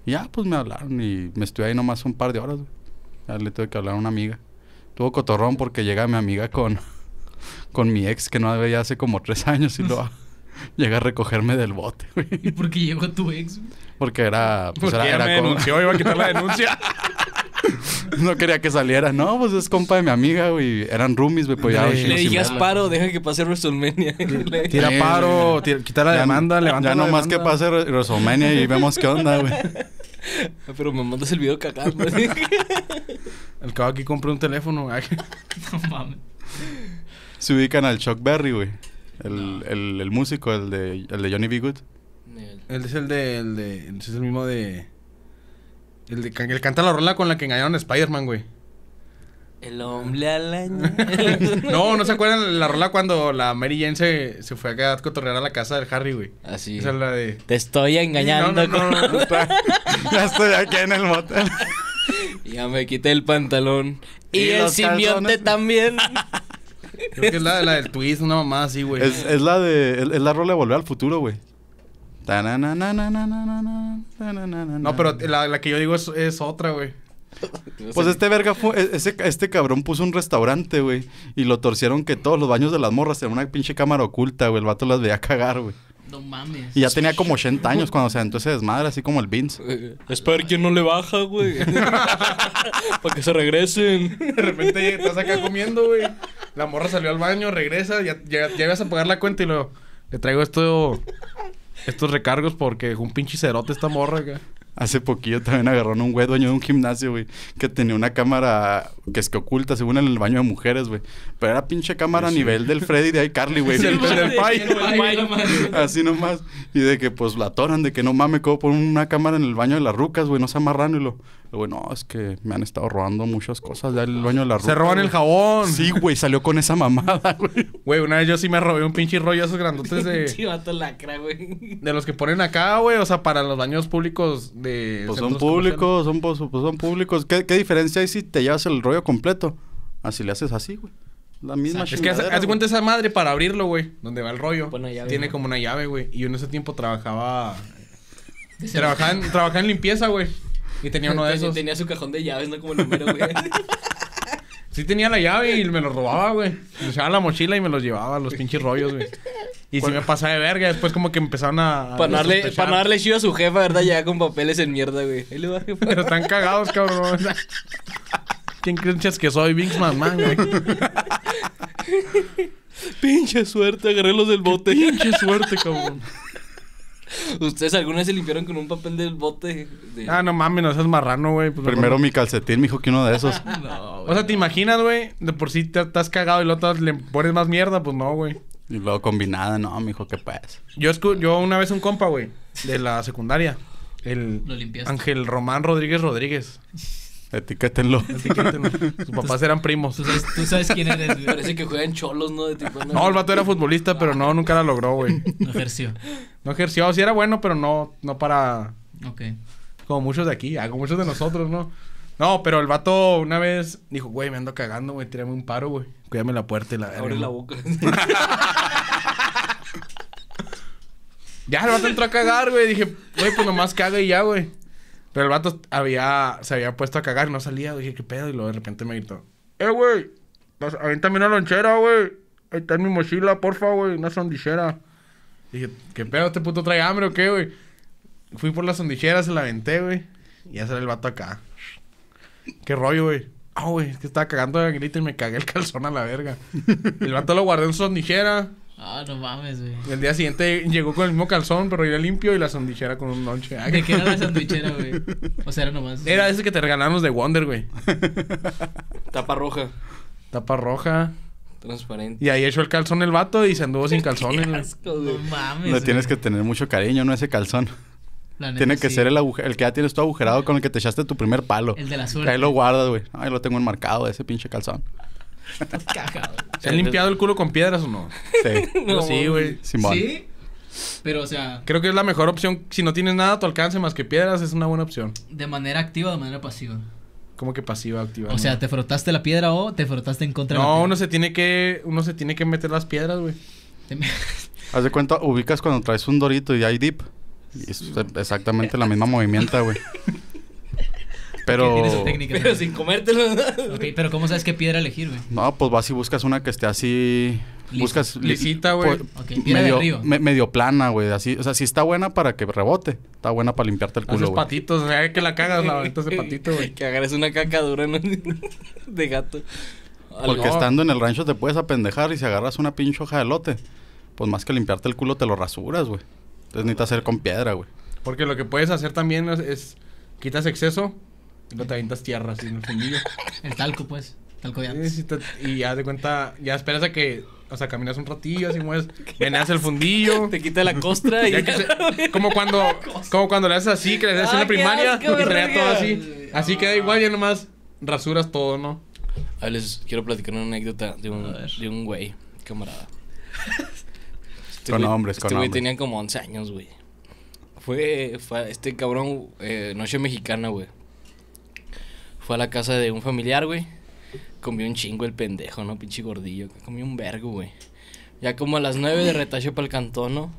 y ya, pues me hablaron. Y me estuve ahí nomás un par de horas, güey. Ya le tuve que hablar a una amiga. Tuvo cotorrón porque llega mi amiga con... con mi ex que no veía hace como tres años. Y lo... llega a recogerme del bote, güey. ¿Y por qué llegó tu ex? Porque era... Pues porque era, era me denunció, iba a quitar la denuncia. No quería que saliera. No, pues es compa de mi amiga, güey. Eran roomies, güey. Pues ya, le digas paro, deja que pase WrestleMania. Tira paro, tira, quita la ya, demanda, levanta ya la nomás demanda. Que pase WrestleMania y vemos qué onda, güey. Pero me mandas el video cagando. El cabo aquí compró un teléfono, güey. No mames. Se ubican al Chuck Berry, güey. El, no. el, el músico, el de, el de Johnny B. Goode. Él es el de, el de... Es el mismo de... El de... El canta la rola con la que engañaron a Spider-Man, güey. El hombre alaña. No, ¿no se acuerdan la rola cuando la Mary Jane se, se fue a cotorrear a la casa del Harry, güey? Así. Esa es la de... Te estoy engañando. No, no, no, con... no, no, no. Ya estoy aquí en el motel. Ya me quité el pantalón. Y, y el simbionte también. Creo que es la, la del twist, una mamá así, güey. Es, es la de... Es, es la rola de Volver al Futuro, güey. No, pero la, la que yo digo es, es otra, güey. Pues este verga fue... Ese, este cabrón puso un restaurante, güey. Y lo torcieron que todos los baños de las morras eran una pinche cámara oculta, güey. El vato las veía cagar, güey. No mames. Y ya tenía como ochenta años cuando se aventó ese desmadre, así como el Vince. Eh, es para ver quién no le baja, güey. Para que se regresen. De repente estás acá comiendo, güey. La morra salió al baño, regresa, ya, ya, ya ibas a pagar la cuenta y luego... Le traigo esto, estos recargos porque dejó un pinche cerote esta morra acá. Hace poquillo también agarraron a un güey dueño de un gimnasio, güey. Que tenía una cámara que es que oculta, según en el baño de mujeres, güey. Pero era pinche cámara sí, a nivel sí. del Freddy de iCarly, güey. Sí, el del de Pai. Así nomás. Y de que, pues, la atoran de que no mames, ¿cómo ponen una cámara en el baño de las rucas, güey? No se amarran y lo... Güey, no, es que me han estado robando muchas cosas ya el baño de las rucas. ¡Se roban güey. El jabón! Sí, güey, salió con esa mamada, güey. Güey, una vez yo sí me robé un pinche rollo esos grandotes de... Chivato lacra, güey. De los que ponen acá, güey. O sea, para los baños públicos... De Pues son públicos, son, pues, pues son públicos. ¿Qué, ¿Qué diferencia hay si te llevas el rollo completo? Así le haces así, güey. La misma chingadera. Es que haz de cuenta esa madre para abrirlo, güey. Donde va el rollo. Llave, tiene ¿no? como una llave, güey. Y yo en ese tiempo trabajaba... trabajaba, en, trabajaba en limpieza, güey. Y tenía uno de esos. Tenía su cajón de llaves, no como el número, güey. Sí tenía la llave y me los robaba, güey. Me echaba la mochila y me los llevaba, los pinches rollos, güey. Y bueno, si me pasaba de verga. Después como que empezaron a... a para darle, para darle chido a su jefa, ¿verdad? Ya con papeles en mierda, güey. Ahí le va, jefa. Pero están cagados, cabrón. ¿Quién crees que soy? Vince McMahon, güey. Pinche suerte, agarré los del bote. Pinche suerte, cabrón. ¿Ustedes alguna vez se limpiaron con un papel del bote? De... Ah, no mames, no seas marrano, güey. Pues, primero no, mi calcetín, mijo, que uno de esos. No, o sea, ¿te imaginas, güey? De por sí te estás cagado y luego le pones más mierda, pues no, güey. Y luego combinada, no, mijo, ¿qué pasa? Yo escu yo una vez un compa, güey, de la secundaria. El ¿Lo limpiaste? Ángel Román Rodríguez Rodríguez. Etiquétenlo. Etiquétenlo. Sus papás eran primos. ¿Tú sabes, tú sabes quién eres, güey? Parece que juegan cholos, ¿no? De tipo, no, no, el vato era futbolista, ah, pero no, nunca la logró, güey. No ejerció. No ejerció. Sí era bueno, pero no, no para... Ok. Como muchos de aquí, como muchos de nosotros, ¿no? No, pero el vato una vez dijo, güey, me ando cagando, güey, tírame un paro, güey. Cuídame la puerta y la... Abre la boca. Ya, el vato entró a cagar, güey. Dije, güey, pues nomás caga y ya, güey. Pero el vato había, se había puesto a cagar y no salía. Dije, ¿qué pedo? Y luego de repente me gritó, ¡eh, güey! Avéntame una lonchera, güey. Ahí está en mi mochila, porfa, güey. Una sandwichera. Dije, ¿qué pedo? ¿Este puto trae hambre o qué, güey? Fui por las sondicheras, se la aventé, güey. Y ya sale el vato acá. Qué rollo, güey. Ah, oh, güey, es que estaba cagando de grito y me cagué el calzón a la verga. El vato lo guardé en su sondijera. Ah, oh, no mames, güey. El día siguiente llegó con el mismo calzón, pero era limpio, y la sandwichera con un lonche. ¿De qué era la sandwichera, güey? O sea, era nomás... Era ese que te regalamos de Wonder, güey. Tapa roja. Tapa roja. Transparente. Y ahí echó el calzón el vato y se anduvo sin calzones. Qué asco, güey. No mames, No tienes güey. que tener mucho cariño, ¿no? Ese calzón. La neta, Tiene que sí. ser el, el que ya tienes tú agujerado con el que te echaste tu primer palo. El de la suerte. Ahí lo guardas, güey. Ahí lo tengo enmarcado, ese pinche calzón. Caja, ¿se han limpiado el culo con piedras o no? Sí. No, sí, güey. Sí. Pero, o sea... Creo que es la mejor opción. Si no tienes nada a tu alcance más que piedras, es una buena opción. ¿De manera activa o de manera pasiva? ¿Cómo que pasiva, activa? O no? sea, ¿te frotaste la piedra o te frotaste en contra no, de la piedra? No, uno se tiene que... Uno se tiene que meter las piedras, güey. Haz de cuenta, ubicas cuando traes un dorito y hay dip. Y es exactamente la misma movimienta, güey. Pero... Tiene su técnica, pero sin comértelo. Ok, pero ¿cómo sabes qué piedra elegir, güey? No, pues vas y buscas una que esté así... Lisa. Buscas... Lisita, güey. Okay, piedra medio, de río. Me, medio plana, güey. Así, o sea, si está buena para que rebote. Está buena para limpiarte el culo, güey. Haces patitos. O sea, que la cagas, la bolitas de patito, güey. Que agarres una caca dura, ¿no? De gato. Porque no. estando en el rancho te puedes apendejar y si agarras una pinche hoja de elote, pues más que limpiarte el culo te lo rasuras, güey. Entonces necesitas hacer con piedra, güey. Porque lo que puedes hacer también es... es quitas exceso... Y no te avientas tierra así en el fundillo. El talco, pues. Talco de antes. Y ya de cuenta, ya esperas a que... O sea, caminas un ratillo, así mueves... Veneas el fundillo. Te quita la costra y... Ya que se, como cuando... Como cuando le haces así, que le haces en la primaria. Y traía todo así. Así ah. queda igual, ya nomás rasuras todo, ¿no? A ver, les quiero platicar una anécdota de un, de un güey, camarada. Este con nombres, este con nombres. Este güey tenía como once años, güey. Fue, fue este cabrón, eh, noche mexicana, güey. Fue a la casa de un familiar, güey. Comió un chingo el pendejo, ¿no? Pinche gordillo. Comió un vergo, güey. Ya como a las nueve de retacho para el cantón, ¿no?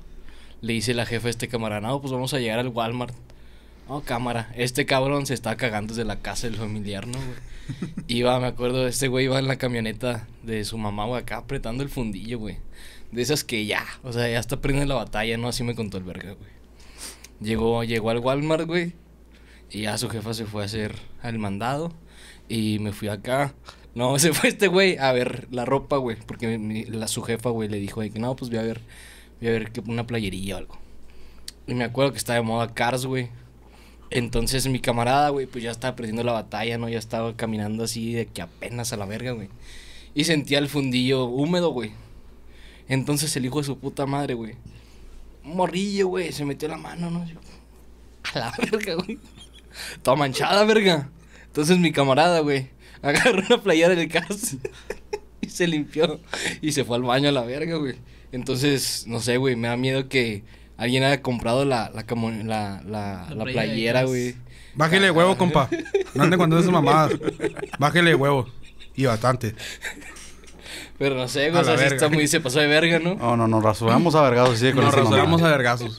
Le dice la jefa a este camarada, no, pues vamos a llegar al Walmart. No, cámara. Este cabrón se está cagando desde la casa del familiar, ¿no, güey? Iba, me acuerdo, este güey iba en la camioneta de su mamá, güey, acá apretando el fundillo, güey. De esas que ya, o sea, ya hasta prende la batalla, ¿no? Así me contó el verga, güey. Llegó, llegó al Walmart, güey. Y ya su jefa se fue a hacer al mandado. Y me fui acá. No, se fue este güey a ver la ropa, güey. Porque mi, mi, la, su jefa, güey, le dijo que no, pues voy a ver, voy a ver que una playerilla o algo. Y me acuerdo que estaba de moda Cars, güey. Entonces mi camarada, güey, pues ya estaba perdiendo la batalla, ¿no? Ya estaba caminando así de que apenas a la verga, güey. Y sentía el fundillo húmedo, güey. Entonces el hijo de su puta madre, güey, morrillo, güey, se metió la mano, ¿no? Yo, a la verga, güey. Toda manchada, verga. Entonces mi camarada, güey, agarró una playera del Cars y se limpió y se fue al baño a la verga, güey. Entonces, no sé, güey, me da miedo que alguien haya comprado la, la, la, la, la, la playera, güey. Bájele de huevo, compa. No ande cuando esas mamadas. Bájele de huevo. Y bastante. Pero no sé, güey, o sea, sí está muy, se pasó de verga, ¿no? No, no, nos rasuramos a vergazos, sí, con nos rasuramos a vergazos.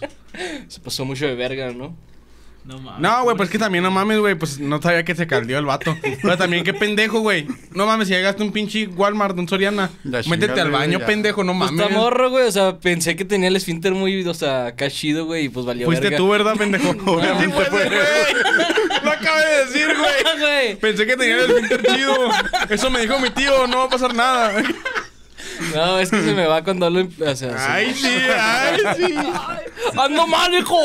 Se pasó mucho de verga, ¿no? No mames. No, güey, pues es que también no mames, güey. Pues no sabía que se caldeó el vato. Pero también qué pendejo, güey. No mames, si llegaste a un pinche Walmart, un Soriana, ya métete chingale, al baño, ya. pendejo, no mames. Pues está morro, güey. O sea, pensé que tenía el esfínter muy, o sea, acá chido, güey. Y pues valió Fuiste verga. tú, ¿verdad, pendejo? No, obviamente fue. Pues, lo acabé de decir, güey. Pensé que tenía el esfínter chido. Eso me dijo mi tío, no va a pasar nada. No, es que se me va cuando hablo... O sea, ¡ay, sí! ¡Ay, sí! Ay, sí. ¡Ando mal, hijo!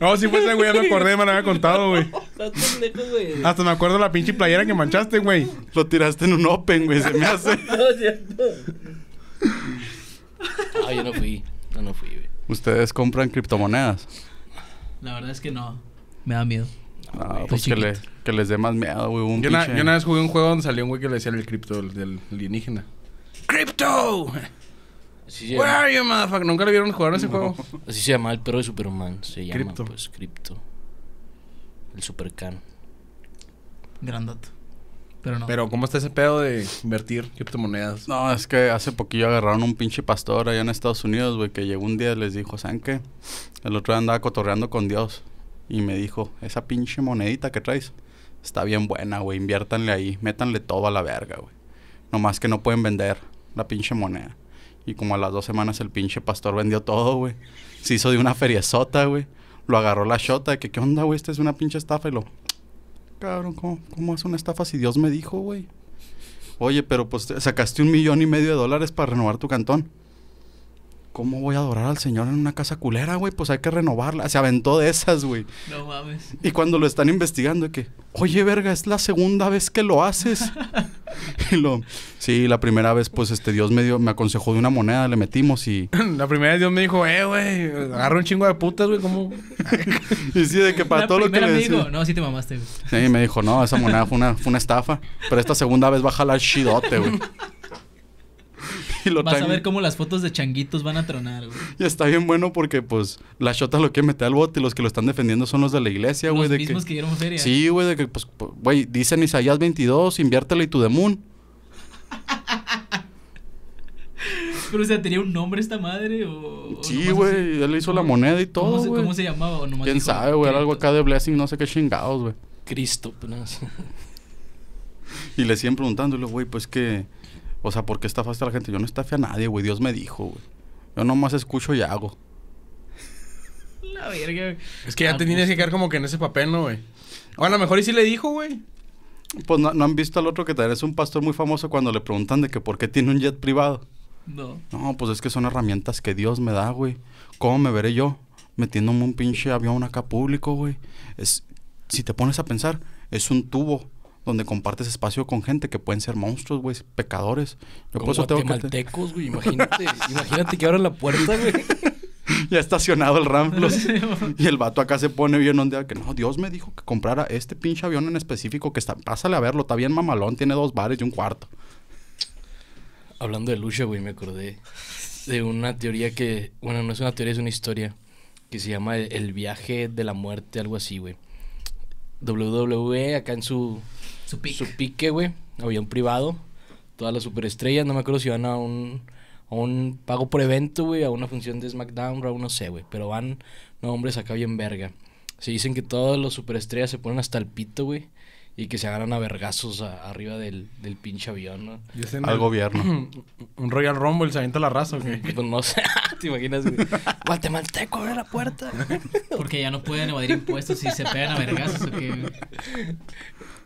No, sí fue ese, güey. Ya me acordé, me lo había contado, güey. Hasta me acuerdo la pinche playera que manchaste, güey. Lo tiraste en un open, güey. Se me hace... No, yo no fui. Yo no fui, güey. ¿Ustedes compran criptomonedas? La verdad es que no. Me da miedo. Ah, no, pues que, le, que les dé más miedo, güey. Un yo, na, yo una vez jugué un juego donde salió un güey que le decía el cripto, el, el alienígena. ¡Crypto! Así se llama. Where are you, motherfucker? ¿Nunca le vieron jugar a ese no. juego? Así se llama el perro de Superman. Se llama, Crypto. pues, Crypto. El Supercan. Grandote. Pero no. Pero, ¿cómo está ese pedo de invertir criptomonedas? No, es que hace poquillo agarraron un pinche pastor allá en Estados Unidos, güey, que llegó un día y les dijo, ¿saben qué? El otro día andaba cotorreando con Dios. Y me dijo, esa pinche monedita que traes está bien buena, güey. Inviértanle ahí. Métanle todo a la verga, güey. Nomás que no pueden vender la pinche moneda. Y como a las dos semanas el pinche pastor vendió todo, güey. Se hizo de una feriezota, güey. lo agarró la shota de que, ¿qué onda, güey? Esta es una pinche estafa. Y lo, cabrón, ¿cómo, cómo es una estafa si Dios me dijo, güey? Oye, pero pues sacaste un millón y medio de dólares para renovar tu cantón. ¿Cómo voy a adorar al Señor en una casa culera, güey? Pues hay que renovarla. Se aventó de esas, güey. No mames. Y cuando lo están investigando, que, oye, verga, es la segunda vez que lo haces. Y lo, sí, la primera vez, pues, este, Dios me dio, me aconsejó de una moneda, le metimos y... La primera vez Dios me dijo, eh, güey, agarra un chingo de putas, güey, ¿cómo? Y sí, de que para la todo lo que le decía... No, sí te mamaste, güey. Sí, y me dijo, no, esa moneda fue una, fue una estafa, pero esta segunda vez va a jalar chidote, güey. Vas a ver cómo las fotos de changuitos van a tronar, güey. Y está bien bueno porque, pues, la shota lo quiere meter al bote y los que lo están defendiendo son los de la iglesia, güey. Los mismos que dieron feria. Sí, güey, de que, pues, güey, dicen Isaías veintidós, inviértele y tu demun. Pero, o sea, ¿tenía un nombre esta madre o...? Sí, güey, ya le hizo la moneda y todo, güey. ¿Cómo se llamaba? O nomás quién sabe, güey, era algo acá de Blessing, no sé qué chingados, güey. Cristo, pues. Y le siguen preguntándole, güey, pues que... O sea, ¿por qué estafaste a la gente? Yo no estafé a nadie, güey. Dios me dijo, güey. Yo nomás escucho y hago. La verga. Es que ya ah, te tienes pues... que quedar como que en ese papel, ¿no, güey? O a lo mejor y sí le dijo, güey. Pues no, no han visto al otro que también es un pastor muy famoso cuando le preguntan de que por qué tiene un jet privado. No. No, pues es que son herramientas que Dios me da, güey. ¿Cómo me veré yo metiéndome un pinche avión acá público, güey? Es, si te pones a pensar, es un tubo donde compartes espacio con gente que pueden ser monstruos, güey, pecadores. Yo por eso tengo que te... güey, imagínate, imagínate que abran la puerta, güey. Ya estacionado el Ramplos. Y el vato acá se pone bien ondeado que no, Dios me dijo que comprara este pinche avión en específico que está, pásale a verlo, está bien mamalón, tiene dos bares y un cuarto. Hablando de lucha, güey, me acordé de una teoría que, bueno, no es una teoría, es una historia que se llama el, el viaje de la muerte, algo así, güey. doble u doble u E acá en su Su pique. Su pique, güey. Avión privado. Todas las superestrellas. No me acuerdo si van a un... A un pago por evento, güey. A una función de SmackDown. O no sé, güey. Pero van... No, hombres acá bien verga. Se dicen que todos los superestrellas se ponen hasta el pito, güey. Y que se agarran a vergazos a, arriba del, del pinche avión, ¿no? Al el, gobierno. Un Royal Rumble se avienta la raza, güey. Pues no sé. ¿Te imaginas, güey? Guatemalteco, abre la puerta. Porque ya no pueden evadir impuestos si se pegan a vergazos o qué, güey.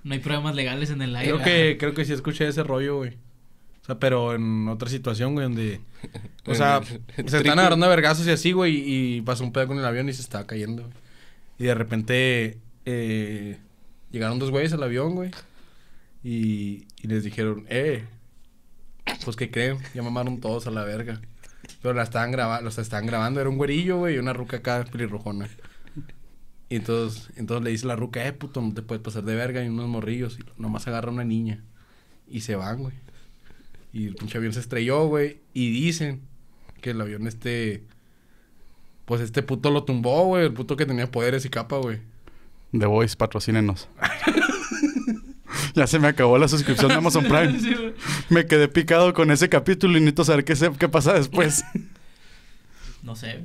No hay pruebas legales en el aire. Creo que, creo que sí escuché ese rollo, güey. O sea, pero en otra situación, güey, donde... O sea, se están agarrando a vergazos y así, güey, y pasó un pedo con el avión y se estaba cayendo, güey. Y de repente eh, llegaron dos güeyes al avión, güey, y, y les dijeron, eh, pues, ¿qué creen? Ya mamaron todos a la verga. Pero la estaban grabando, los estaban grabando, era un güerillo, güey, y una ruca acá pelirrojona. Y entonces, entonces le dice la ruca, eh, puto, no te puedes pasar de verga, y unos morrillos, y nomás agarra una niña. Y se van, güey. Y el pinche avión se estrelló, güey. Y dicen que el avión este... Pues este puto lo tumbó, güey. El puto que tenía poderes y capa, güey. The Voice, patrocínenos. Ya se me acabó la suscripción de Amazon Prime. Sí, me quedé picado con ese capítulo y necesito saber qué, se, qué pasa después. No sé.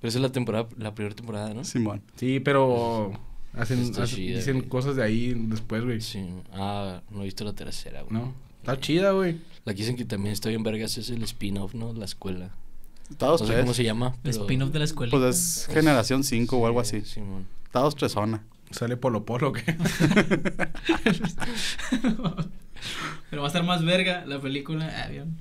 Pero esa es la temporada, la primera temporada, ¿no? Simón. Sí, pero hacen, hacen chida, dicen güey. Cosas de ahí después, güey. Sí. Ah, no he visto la tercera, güey. No. Está eh, chida, güey. La que dicen que también está bien vergas es el spin-off, ¿no? La escuela. Está dos, no tres. Sé cómo se llama. El spin-off de la escuela. Pues es pues, generación cinco sí, o algo así. Simón. Está dos, tres zona. Sale Polo Polo, ¿qué? Pero va a estar más verga la película. Ah, bien.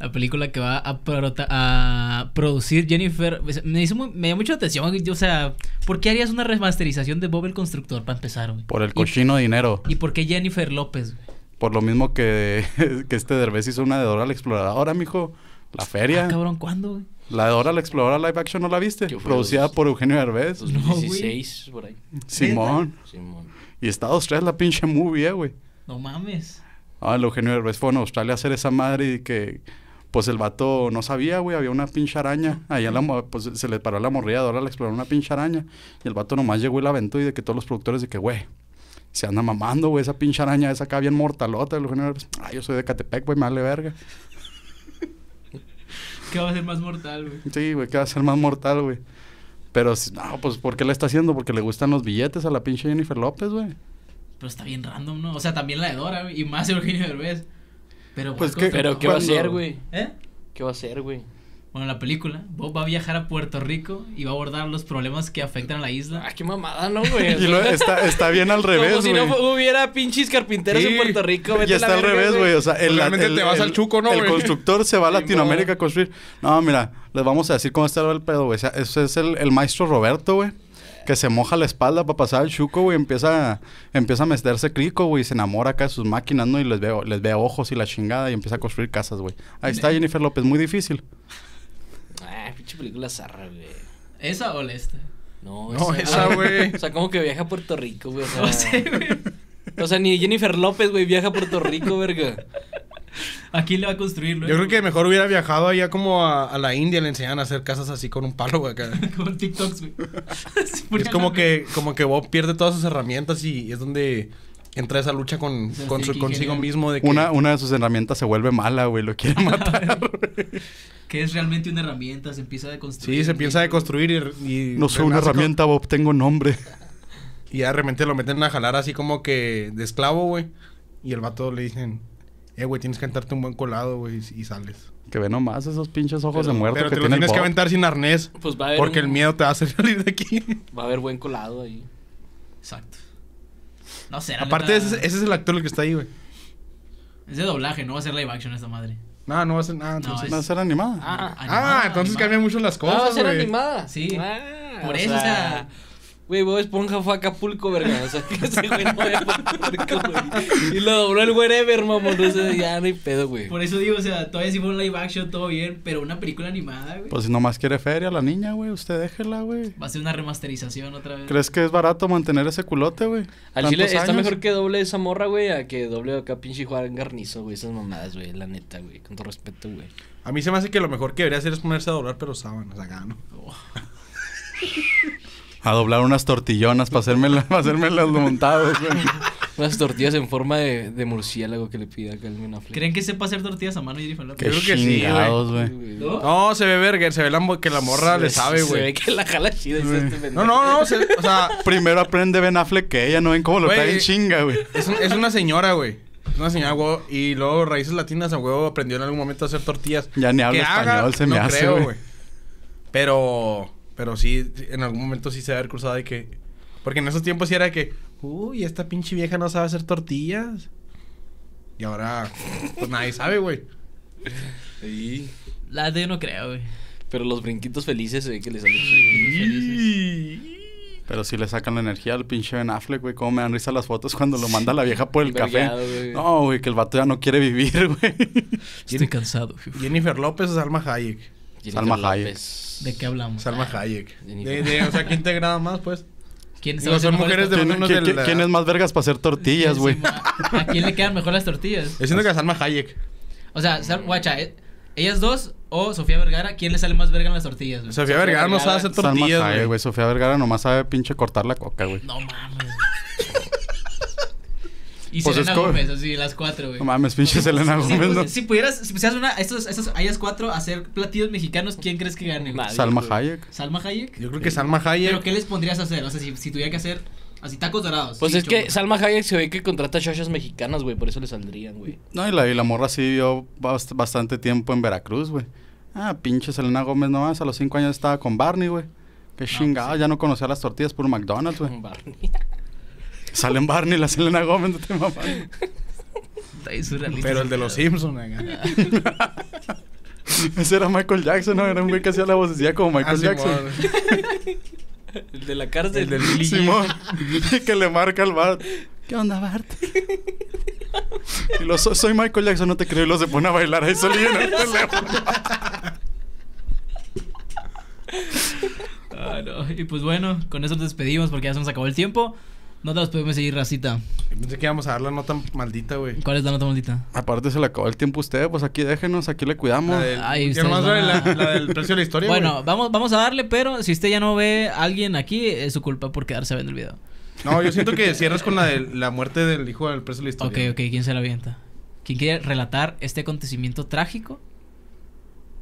La película que va a, prota a producir Jennifer... Me hizo muy, me dio mucha atención. O sea, ¿por qué harías una remasterización de Bob el Constructor para empezar, güey? Por el cochino y, dinero. ¿Y por qué Jennifer López, güey? Por lo mismo que, que este Derbez hizo una de Dora la Exploradora, mijo. La feria. Ah, cabrón, ¿cuándo, güey? La de Dora la Exploradora live action, ¿no la viste? Producida por Eugenio Derbez. dos mil dieciséis, no, por ahí. Simón. Simón. Y Estados tres la pinche movie, eh, güey. No mames. Ah, el Eugenio Derbez fue a Australia a hacer esa madre y que... Pues el vato no sabía, güey, había una pinche araña. Allá la, pues, se le paró la morrilla, ahora le exploraron una pinche araña. Y el vato nomás llegó y la aventó y de que todos los productores de que, güey, se anda mamando, güey, esa pinche araña es acá bien mortalota. Los generales, ay, yo soy de Catepec, güey, me vale verga. ¿Qué va a ser más mortal, güey? Sí, güey, ¿qué va a ser más mortal, güey? Pero, no, pues, ¿por qué la está haciendo? Porque le gustan los billetes a la pinche Jennifer López, güey. Pero está bien random, ¿no? O sea, también la de Dora, güey, y más Eugenio Derbez. Pero, pues, ¿qué, pero ¿qué va a hacer, güey? ¿Eh? ¿Qué va a hacer, güey? Bueno, la película, Bob va a viajar a Puerto Rico y va a abordar los problemas que afectan a la isla. Ah, qué mamada, ¿no, güey? Y lo, está, está bien al revés, güey. Como si wey. no hubiera pinches carpinteros sí. en Puerto Rico. Vete y está la al verga, revés, güey. O sea, el, realmente el, te vas el, al chuco, ¿no, El wey? constructor se va a Latinoamérica a construir. No, mira, les vamos a decir cómo está el pedo, güey. O sea, ese es el, el maestro Roberto, güey. Que se moja la espalda para pasar al chuco, güey. Empieza, empieza a meterse crico, güey. Se enamora acá de sus máquinas, ¿no? Y les ve, les ve ojos y la chingada y empieza a construir casas, güey. Ahí está Jennifer López. Muy difícil. Ah, pinche película zarra, güey. ¿Esa o la esta? No, no esa, güey. O sea, como que viaja a Puerto Rico, güey. O sea, no sé, güey. O sea, ni Jennifer López, güey, viaja a Puerto Rico, verga. Aquí le va a construir, luego. Yo creo que mejor hubiera viajado allá como a, a la India. Le enseñan a hacer casas así con un palo, güey, acá. Con TikToks, güey. Es como que, como que Bob pierde todas sus herramientas y, y es donde entra esa lucha con, con su, consigo mismo de que... Una, una de sus herramientas se vuelve mala, güey. Lo quiere matar, güey. Que es realmente una herramienta. Se empieza a deconstruir. Sí, se empieza a deconstruir y... y no soy una herramienta, con... Bob. Tengo nombre. Y de repente lo meten a jalar así como que de esclavo, güey. Y el vato le dicen... Eh, güey, tienes que aventarte un buen colado, güey, y sales. Que ve nomás esos pinches ojos pero, de muerto pero que te lo tienes Bob. que aventar sin arnés. Pues va a haber porque un... el miedo te va a hacer salir de aquí. Va a haber buen colado ahí. Exacto. No sé. Aparte, neta... ese, ese es el actor el que está ahí, güey. Es de doblaje, no va a ser live action esta madre. No, no va a ser nada. No, es... va a ser animada. Ah, animada, ah entonces animada. cambian mucho las cosas, güey. No, va a ser wey. animada. Sí. Ah, Por eso, o sea... Güey, Bob Esponja fue a Acapulco, verga. O sea, que ese güey no fue a Acapulco, güey. Y lo dobló el wherever, mamón. O sea, ya no hay pedo, güey. Por eso digo, o sea, todavía sí fue un live action, todo bien. Pero una película animada, güey. Pues si nomás quiere feria la niña, güey. Usted déjela, güey. Va a ser una remasterización otra vez. ¿Crees que es barato mantener ese culote, güey? Al chile está años? mejor que doble esa morra, güey, a que doble acá pinche Juan Garnizo, güey. Esas mamadas, güey, la neta, güey. Con todo respeto, güey. A mí se me hace que lo mejor que debería hacer es ponerse a doblar, pero sábanas acá, ¿no? Oh. A doblar unas tortillonas para hacerme, la, para hacerme las montadas, güey. Unas tortillas en forma de, de murciélago que le pida que alguien afle. ¿Creen que sepa hacer tortillas a mano y Jennifer López? Yo creo que sí, güey. ¿No? no, se ve verga, se ve la, que la morra se le sabe, güey. Se ve que la jala chida y se este No, no, no, se, o sea... Primero aprende Ben Affleck que ella, no ven cómo lo wey, trae en chinga, güey. Es, un, es una señora, güey. Es una señora, güey. Y luego Raíces Latinas, a huevo, aprendió en algún momento a hacer tortillas. Ya ni habla español, haga? se me no hace, güey. Pero... Pero sí, en algún momento sí se va a haber cruzado de que... Porque en esos tiempos sí era de que... Uy, esta pinche vieja no sabe hacer tortillas. Y ahora... Pues nadie sabe, güey. Sí. La de yo no creo, güey. Pero los brinquitos felices se ve que le salen los brinquitos felices. Pero sí le sacan la energía al pinche Ben Affleck, güey. Cómo me dan risa las fotos cuando lo manda la vieja por el Vergado, café. Güey. No, güey, que el vato ya no quiere vivir, güey. Estoy Jen cansado. Jennifer López o Salma Hayek. Jennifer Salma Hayek. López. ¿De qué hablamos? Salma ah, Hayek. De, de, o sea, ¿quién te agrada más, pues? ¿Quién Digo, son mujeres de ¿Quién, ¿quién, de la... ¿Quién es más vergas para hacer tortillas, güey? ¿A quién le quedan mejor las tortillas? Yo siento que a Salma Hayek. O sea, Sal... guacha, ¿eh? ellas dos o Sofía Vergara, ¿quién le sale más verga en las tortillas, güey? Sofía, Sofía Vergara, Vergara no sabe hacer tortillas, Salma güey. Sofía Vergara nomás sabe pinche cortar la coca, güey. No mames. Y pues Selena Gómez, así, las cuatro, güey. No mames, pinche Selena Gómez, sí, no. Si pudieras, si pusieras una, estos, estos, a ellas cuatro a hacer platillos mexicanos, ¿quién crees que gane? Madre, Salma güey. Hayek. ¿Salma Hayek? Yo creo que Salma Hayek. ¿Pero qué les pondrías a hacer? O sea, si, si tuviera que hacer así tacos dorados. Pues sí, es choco. que Salma Hayek se ve que contrata chachas mexicanas, güey, por eso le saldrían, güey. No, y la, y la morra sí vivió bast bastante tiempo en Veracruz, güey. Ah, pinche Selena Gómez nomás, a los cinco años estaba con Barney, güey. Qué no, chingada, pues sí. ya no conocía las tortillas por McDonald's, güey. Con Barney. Salen Barney y la Selena Gómez, no te mamas. Pero el de los Simpsons, ese era Michael Jackson, ¿no? Era un güey que hacía la vocecilla como Michael ah, Jackson. El de la cárcel. El del Lili. Simón. Que le marca al Bart. ¿Qué onda, Bart? Y lo, so, soy Michael Jackson, no te creo. Y lo se pone a bailar ahí solito en el teléfono. Ah, no. Y pues bueno, con eso nos despedimos porque ya se nos acabó el tiempo. No te los podemos seguir, racita. Pensé que íbamos a dar la nota maldita, güey. ¿Cuál es la nota maldita? Aparte se le acabó el tiempo a usted, pues aquí déjenos, aquí le cuidamos. La del, Ay, no más a... la, la del precio de la historia, Bueno, wey. vamos vamos a darle, pero si usted ya no ve a alguien aquí, es su culpa por quedarse viendo el video. No, yo siento que cierras con la de la muerte del hijo del precio de la historia. Ok, ok, ¿quién se la avienta? ¿Quién quiere relatar este acontecimiento trágico?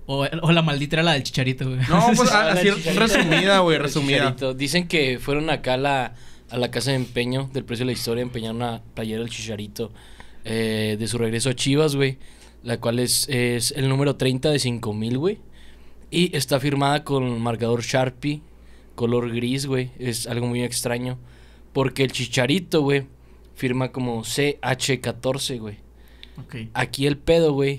O, o la maldita era la del Chicharito, güey. No, pues ah, así resumida, güey, resumida. Dicen que fueron acá la... a la casa de empeño del precio de la historia, empeñaron una playera del Chicharito eh, de su regreso a Chivas, güey, la cual es, es el número treinta de cinco mil, güey, Y está firmada con marcador Sharpie, color gris, güey. Es algo muy extraño, porque el Chicharito, güey, firma como C H catorce, güey. Okay. Aquí el pedo, güey,